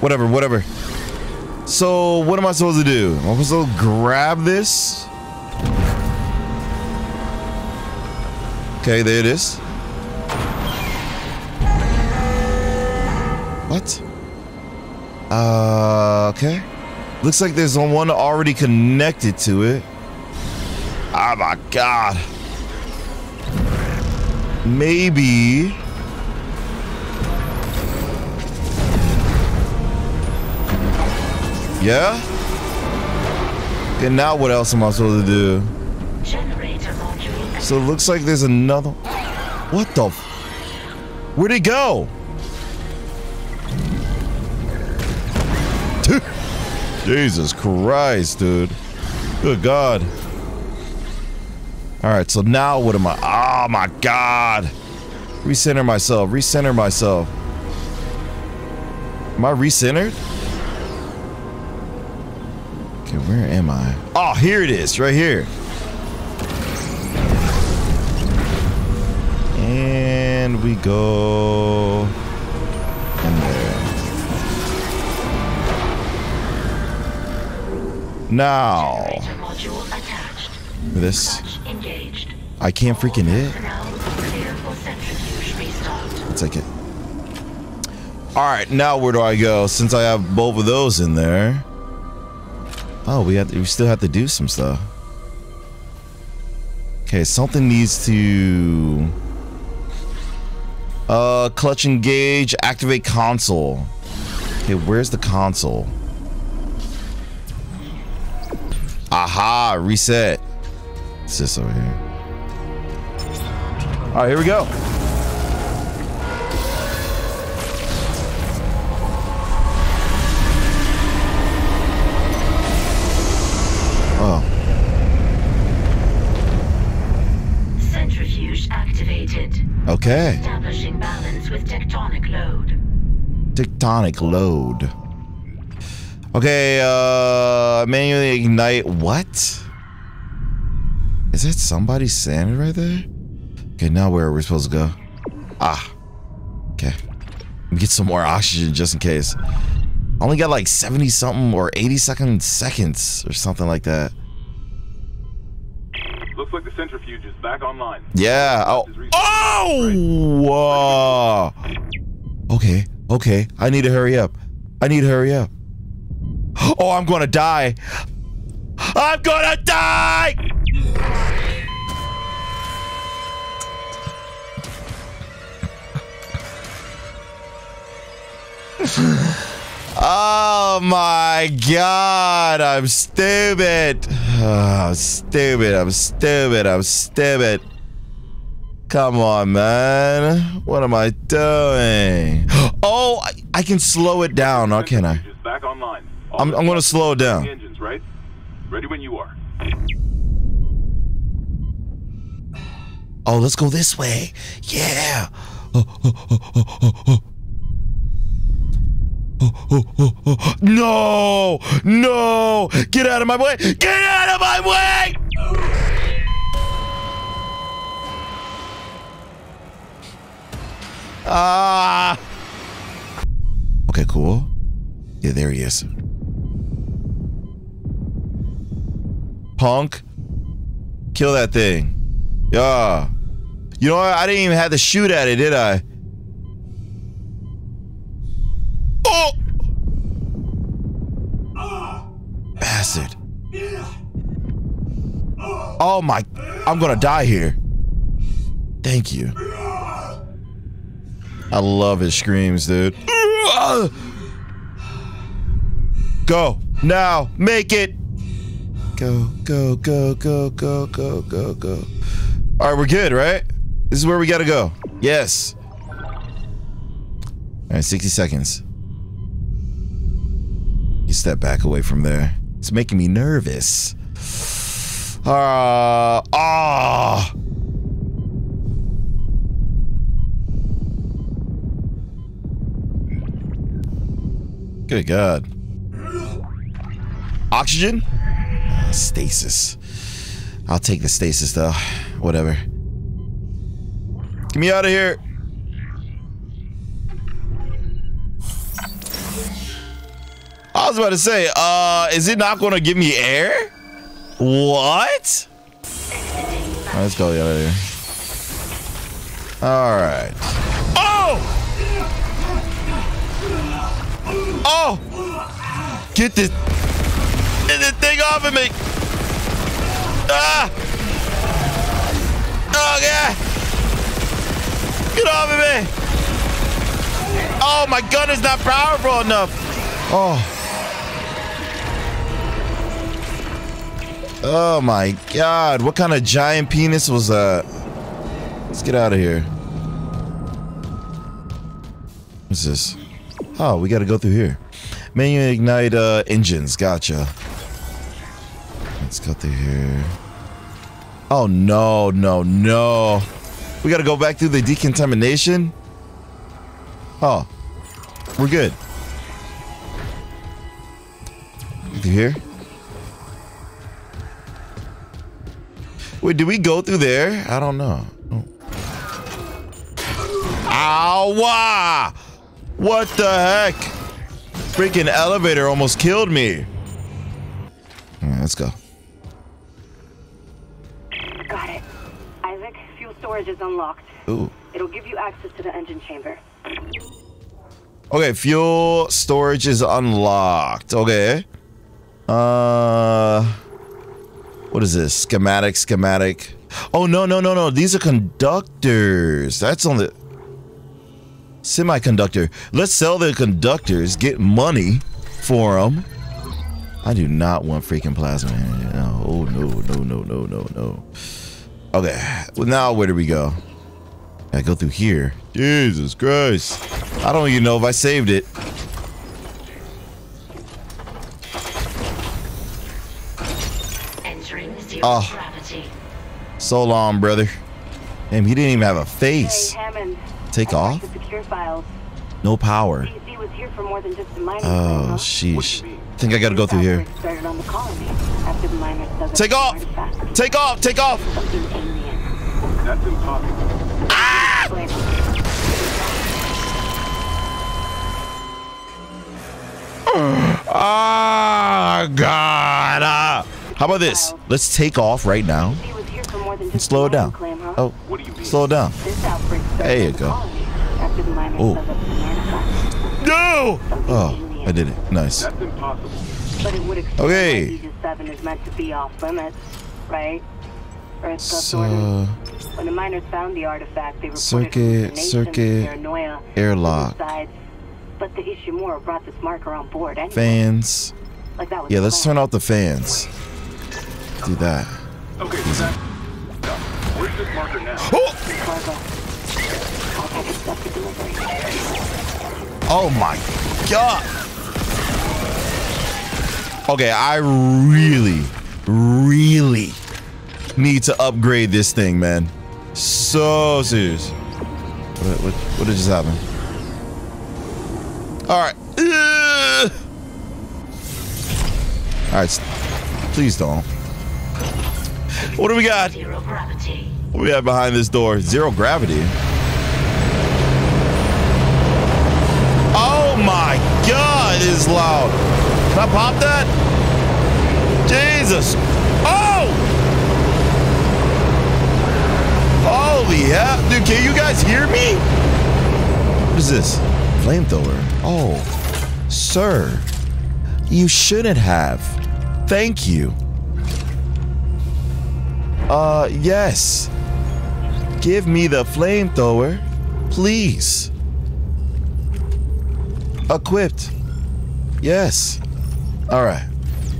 Whatever, whatever. So, what am I supposed to do? Am I supposed to grab this? Okay, there it is. What? Uh, okay. Looks like there's one already connected to it. Oh my god. Maybe. Yeah? Okay, now what else am I supposed to do? So it looks like there's another... What the... Where'd it go? Dude. Jesus Christ, dude. Good God. Alright, so now what am I... Oh my God. Recenter myself. Recenter myself. Am I recentered? Where am I? Oh, here it is, right here. And we go in there. Now, this. I can't freaking hit. I'll take it. All right, now where do I go? Since I have both of those in there. Oh, we have to, we still have to do some stuff. Okay, something needs to... Uh, clutch engage, activate console. Okay, where's the console? Aha, reset. It's this over here. Alright, here we go. Oh. Centrifuge activated. Okay. Establishing balance with tectonic load. Tectonic load. Okay, uh manually ignite what? Is that somebody standing right there? Okay, now where are we supposed to go? Ah. Okay. Let me get some more oxygen just in case. I only got like seventy something or eighty second seconds or something like that. Looks like the centrifuge is back online. Yeah. Oh. Oh. Uh, okay. Okay. I need to hurry up. I need to hurry up. Oh, I'm gonna die. I'm gonna die. Oh my god, I'm stupid. Oh, I'm stupid, I'm stupid, I'm stupid. Come on, man. What am I doing? Oh, I, I can slow it down, oh, can I? I'm, I'm gonna slow it down. Oh, let's go this way. Yeah. Oh, oh, oh, oh, oh, oh. Oh, oh, oh, oh. No! No! Get out of my way! Get out of my way! Ah! Okay, cool. Yeah, there he is. Punk. Kill that thing. Yeah. You know what? I didn't even have to shoot at it, did I? Oh! Bastard. Oh my, I'm gonna die here. Thank you. I love his screams, dude. Go, now, make it. Go, go, go, go, go, go, go, go. All right, we're good, right? This is where we gotta go. Yes. All right, sixty seconds. You step back away from there. It's making me nervous. Ah, uh, ah. Oh. Good God. Oxygen? Uh, stasis. I'll take the stasis though. Whatever. Get me out of here. I was about to say, uh, is it not gonna give me air? What? Right, let's go the other way. Alright. Oh! Oh! Get this, get this thing off of me! Ah! Oh God! Get off of me! Oh, my gun is not powerful enough! Oh. Oh my God, what kind of giant penis was that? Let's get out of here. What's this? Oh, we gotta go through here. Menu ignite uh, engines, gotcha. Let's go through here. Oh no, no, no. We gotta go back through the decontamination? Oh, we're good. Through here? Wait, did we go through there? I don't know. Oh. Ow! What the heck? Freaking elevator almost killed me. All right, let's go. Got it. Isaac, fuel storage is unlocked. Ooh. It'll give you access to the engine chamber. Okay, fuel storage is unlocked. Okay. Uh... What is this? Schematic, schematic. Oh, no, no, no, no. These are conductors. That's on the... Semiconductor. Let's sell the conductors. Get money for them. I do not want freaking plasma. No. Oh, no, no, no, no, no, no. Okay. Well, now where do we go? I go through here. Jesus Christ. I don't even know if I saved it. Oh, so long, brother. Damn, he didn't even have a face. Hey, Hammond. Take I'd off? Like to secure files. No power. Was here for more than just the mining oh, huh? sheesh. I think I gotta go through here. Take off! Take off! Take off! That's impossible. Ah! Oh, God! Ah! How about this? Let's take off right now and slow it down. Oh, slow it down. There you go. Oh. No! Oh, I did it. Nice. Okay. So, circuit, circuit, airlock. Fans. Yeah, let's turn off the fans. Do that. Okay, so that. Where's this marker now? Oh! Oh my God! Okay, I really, really need to upgrade this thing, man. So serious. What, what, what did just happen? All right. Ugh. All right. Please don't. What do we got? Zero gravity. What do we have behind this door? Zero gravity. Oh my God, it is loud. Can I pop that? Jesus. Oh! Holy hell. Dude, can you guys hear me? What is this? Flamethrower. Oh. Sir. You shouldn't have. Thank you. Uh, yes. Give me the flamethrower, please. Equipped. Yes. All right.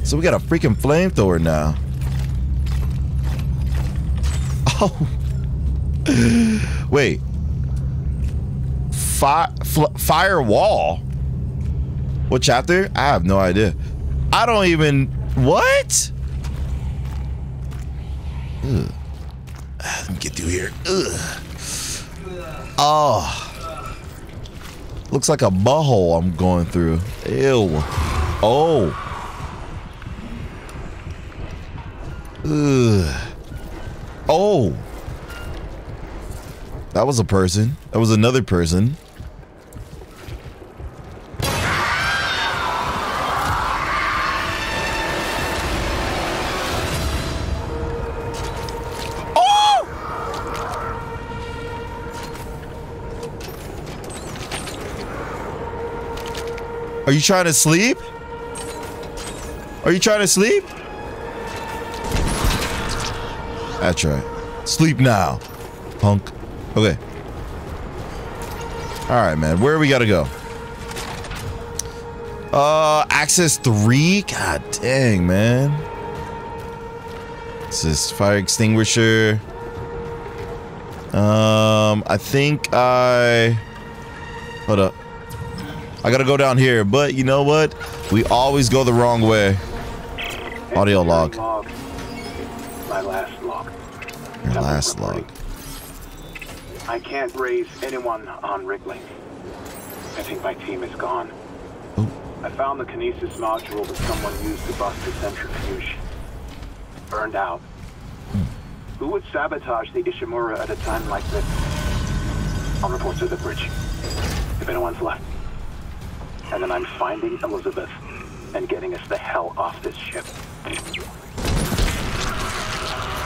So we got a freaking flamethrower now. Oh. Wait. Fi firewall? What chapter? I have no idea. I don't even... What? Ugh. Let me get through here. Ugh. Oh. Looks like a butthole I'm going through. Ew. Oh. Ugh. Oh. That was a person. That was another person. Are you trying to sleep? Are you trying to sleep? That's right. Sleep now, punk. Okay. All right, man. Where we gotta go? Uh, access three? God dang, man. This is fire extinguisher. Um, I think I... Hold up. I gotta go down here, but you know what? We always go the wrong way. Audio log. My last log. Your last log. I can't raise anyone on Wrigley. I think my team is gone. Ooh. I found the Kinesis module that someone used to bust the centrifuge. Burned out. Mm. Who would sabotage the Ishimura at a time like this? I'll report to the bridge. If anyone's left. And then I'm finding Elizabeth and getting us the hell off this ship.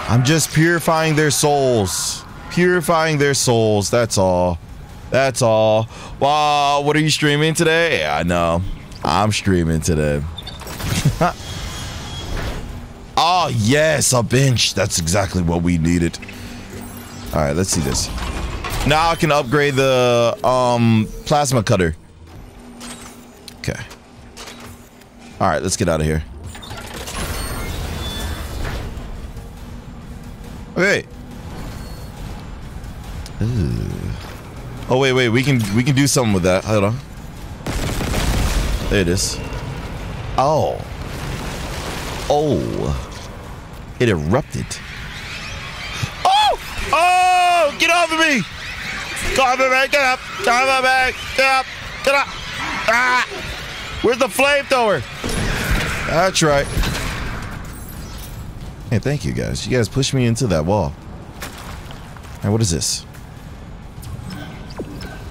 I'm just purifying their souls. Purifying their souls. That's all. That's all. Wow, what are you streaming today? Yeah, I know. I'm streaming today. Oh, yes, a bench. That's exactly what we needed. All right, let's see this. Now I can upgrade the um, plasma cutter. Okay. All right, let's get out of here. Okay. Ooh. Oh wait, wait. We can we can do something with that. Hold on. There it is. Oh. Oh. It erupted. Oh! Oh! Get off of me! Come back! Get up! Come back! Get up! Get up! Ah! Where's the flamethrower? That's right. Hey, thank you guys. You guys pushed me into that wall. All right, what is this?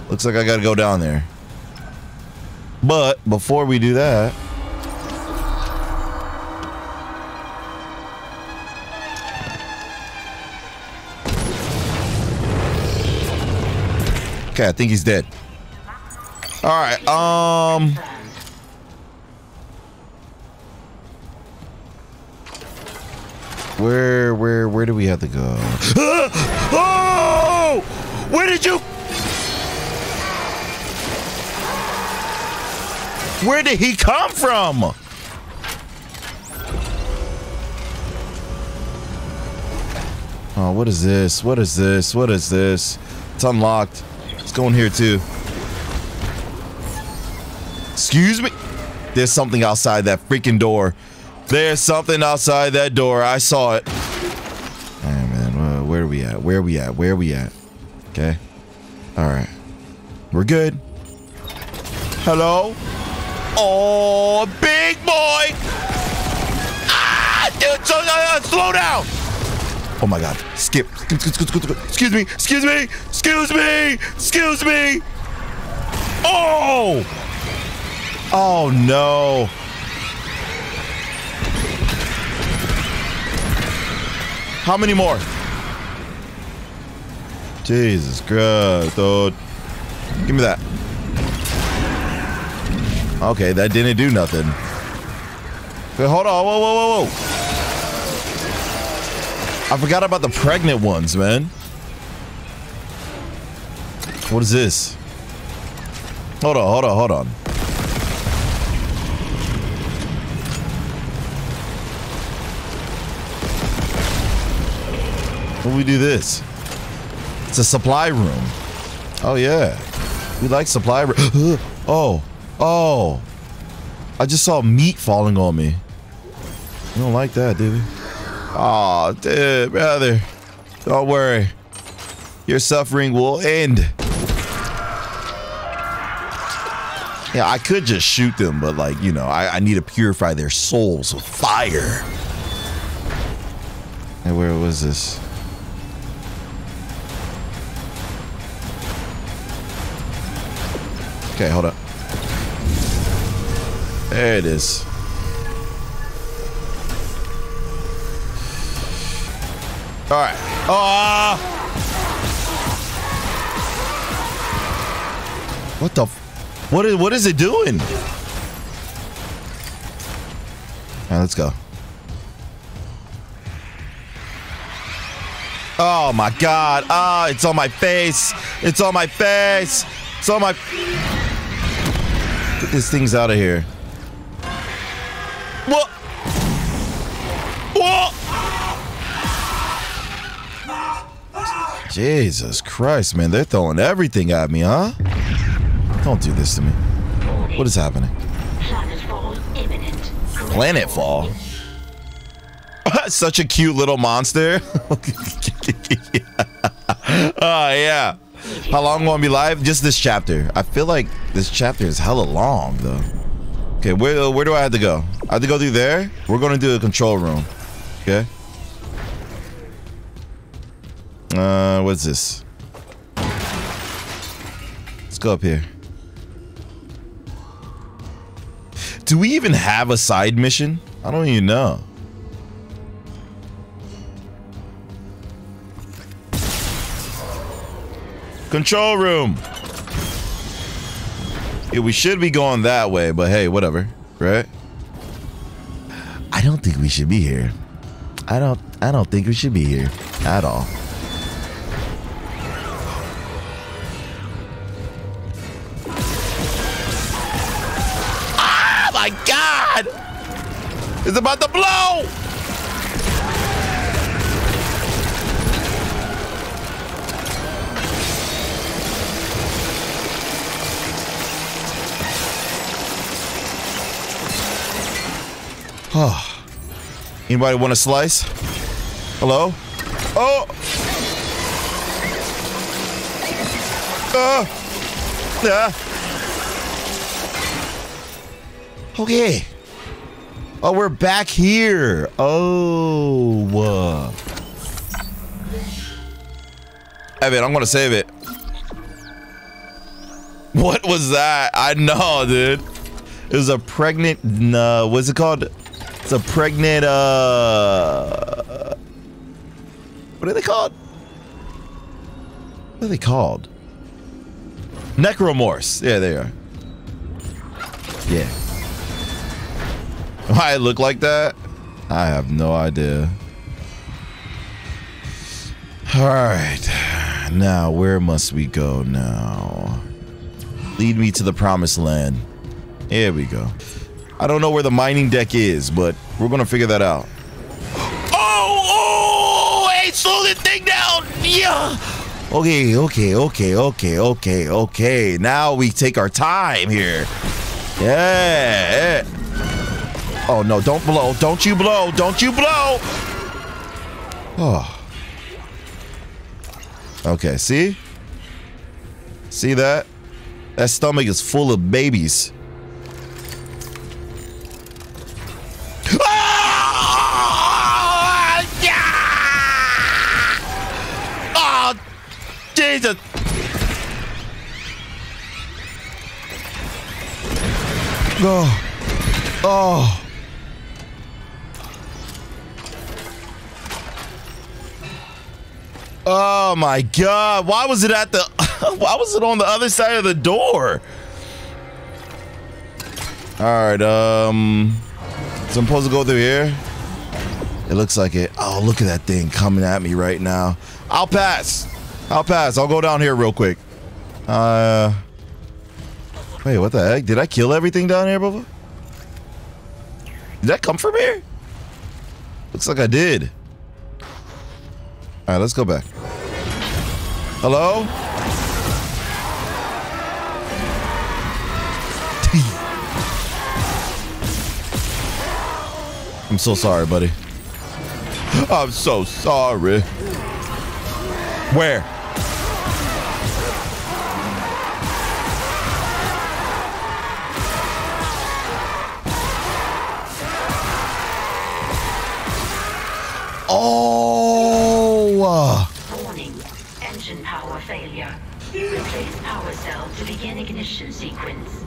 Looks like I gotta go down there. But before we do that, okay, I think he's dead. All right, um. Where, where, where do we have to go? Oh! Where did you? Where did he come from? Oh, what is this? What is this? What is this? It's unlocked. It's going here too. Excuse me? There's something outside that freaking door. There's something outside that door. I saw it. All right, man. Uh, where are we at? Where are we at? Where are we at? Okay. All right. We're good. Hello? Oh, big boy. Ah, dude, so, uh, slow down. Oh, my God. Skip. Excuse me. Excuse me. Excuse me. Excuse me. Oh. Oh, no. How many more? Jesus Christ, dude. Give me that. Okay, that didn't do nothing. Wait, hold on. Whoa, whoa, whoa, whoa. I forgot about the pregnant ones, man. What is this? Hold on, hold on, hold on. What do we do this? It's a supply room. Oh yeah. We like supply room. Oh. Oh. I just saw meat falling on me. We don't like that, dude. Aw, oh, dude, brother. Don't worry. Your suffering will end. Yeah, I could just shoot them, but like, you know, I, I need to purify their souls with fire. And where was this? Okay, hold up. There it is. All right. Ah! What the? F what is? What is it doing? All right, let's go. Oh my God! Ah, oh, it's on my face! It's on my face! It's on my. Get these things out of here. What? What? Jesus Christ, man. They're throwing everything at me, huh? Don't do this to me. What is happening? Planetfall imminent. Planetfall? Such a cute little monster. Oh, yeah. How long will I be live? Just this chapter. I feel like this chapter is hella long, though. Okay, where, where do I have to go? I have to go through there. We're going to do the control room. Okay. Uh, what's this? Let's go up here. Do we even have a side mission? I don't even know. Control room. Yeah, we should be going that way, but hey, whatever, right? I don't think we should be here. I don't. I don't think we should be here at all. It's about to blow! Oh. Anybody want a slice? Hello? Oh! Uh. Uh. Okay. Oh, we're back here. Oh. Uh. Evan, I'm going to save it. What was that? I know, dude. It was a pregnant, uh, what's it called? It's a pregnant, uh, what are they called? What are they called? Necromorphs. Yeah, they are. Yeah. Why it look like that? I have no idea. Alright. Now, where must we go now? Lead me to the promised land. Here we go. I don't know where the mining deck is, but we're going to figure that out. Oh! Oh! Hey, slow this thing down! Yeah! Okay, okay, okay, okay, okay, okay. Now we take our time here. Yeah! Yeah. Oh no, don't blow. Don't you blow. Don't you blow. Oh. Okay, see? See that? That stomach is full of babies. Oh, yeah! Oh Jesus. Oh. Oh. Oh my God! Why was it at the? Why was it on the other side of the door? All right, um, so I'm supposed to go through here. It looks like it. Oh, look at that thing coming at me right now. I'll pass. I'll pass. I'll go down here real quick. Uh, wait, what the heck? Did I kill everything down here, Bubba? Did that come from here? Looks like I did. Alright, let's go back. Hello? I'm so sorry, buddy. I'm so sorry. Where? Oh! Warning. Engine power failure. Replace power cell to begin ignition sequence.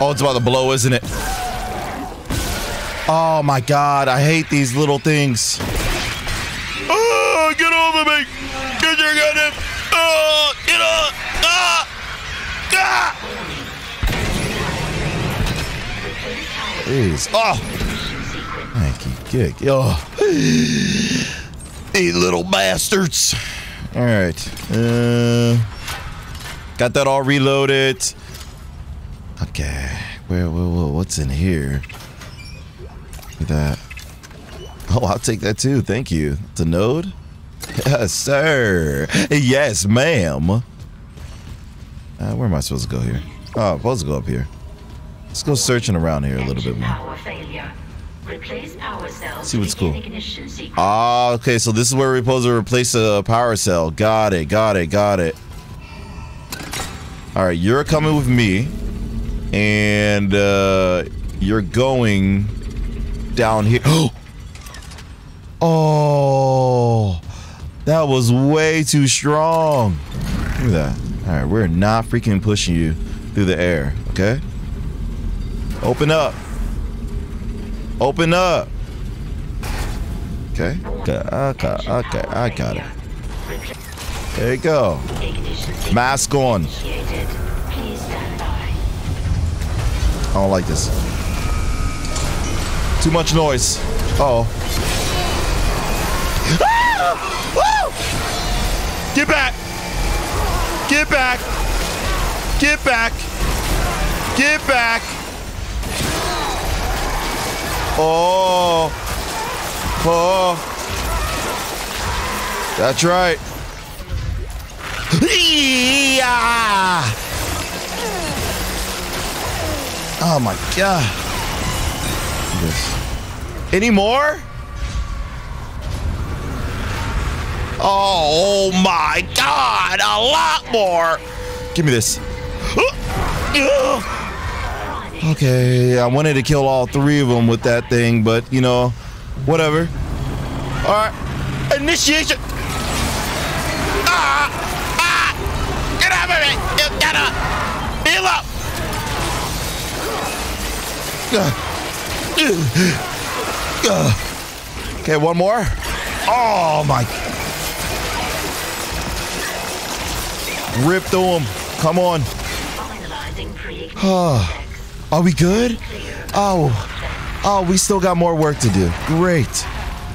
Oh, it's about to blow, isn't it? Oh my God, I hate these little things. Oh, get over me! Get your goddamn! Oh, get up! Ah! Ah! Jeez. Oh! Thank you. Good. Oh. These little bastards. All right. Uh, got that all reloaded. Okay, where, where, where, what's in here? Look at that. Oh, I'll take that too. Thank you. It's a node? Yes, sir. Yes, ma'am. Uh, where am I supposed to go here? Oh, I'm supposed to go up here. Let's go searching around here a little bit more. See what's cool. Ah, okay, so this is where we're supposed to replace a power cell. Got it, got it, got it. All right, you're coming with me. And uh, you're going down here. Oh, that was way too strong. Look at that. All right, we're not freaking pushing you through the air, okay? Open up. Open up. Okay. Okay, okay, okay, I got it. There you go. Mask on. I don't like this. Too much noise. Uh oh. Ah! Woo! Get back! Get back! Get back! Get back! Oh! Oh! That's right. Yeah! Oh my God. This. Any more? Oh my God, a lot more. Give me this. Okay, I wanted to kill all three of them with that thing, but you know, whatever. All right, initiation. Ah, ah, get out of it, get up, heal up. Okay, one more. Oh my. Rip through him. Come on. Oh. Are we good? Oh. Oh, we still got more work to do. Great.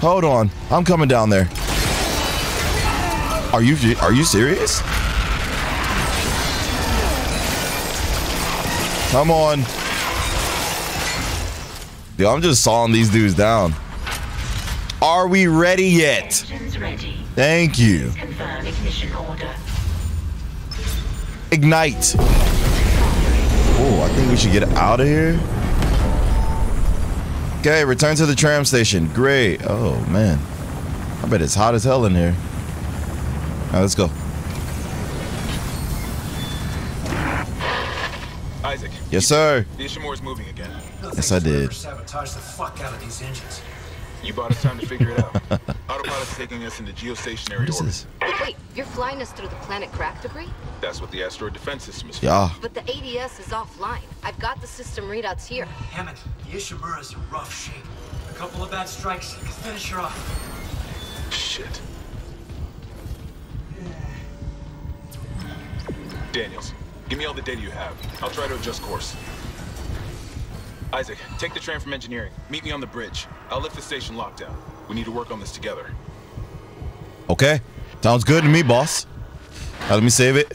Hold on. I'm coming down there. Are you are you serious? Come on. Dude, I'm just sawing these dudes down. Are we ready yet? Ready. Thank you. Confirm ignition order. Ignite. Oh, I think we should get out of here. Okay, return to the tram station. Great. Oh, man. I bet it's hot as hell in here. All right, let's go. Isaac. Yes, sir. The Ishimura's moving again. Yes, I did. Sabotage the fuck out of these engines. You bought us time to figure it out. Autopilot's taking us into geostationary orbit. Wait, wait, you're flying us through the planet crack debris? That's what the asteroid defense system is for. Yeah. But the A D S is offline. I've got the system readouts here. Hammond, the Ishimura's in rough shape. A couple of bad strikes can finish her off. Shit. Daniels, give me all the data you have. I'll try to adjust course. Isaac, take the tram from engineering. Meet me on the bridge. I'll lift the station lockdown. We need to work on this together. Okay. Sounds good to me, boss. All Let me save it.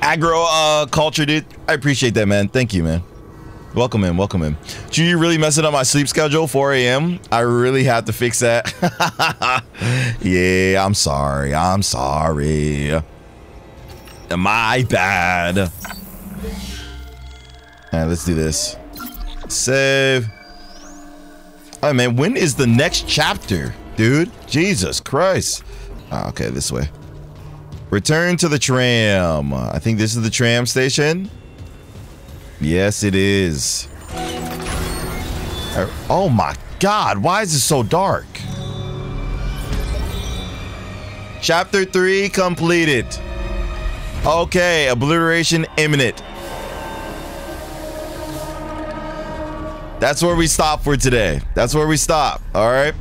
Agro uh, culture, dude. I appreciate that, man. Thank you, man. Welcome in, welcome in. Dude, you really messing up my sleep schedule, four A M I really have to fix that. Yeah, I'm sorry. I'm sorry. My bad. All right, let's do this. Save. All right, man. When is the next chapter, dude? Jesus Christ. Oh, okay, this way. Return to the tram. I think this is the tram station. Yes, it is. Oh my God, why is it so dark? Chapter three completed. Okay, obliteration imminent. That's where we stop for today. That's where we stop, all right?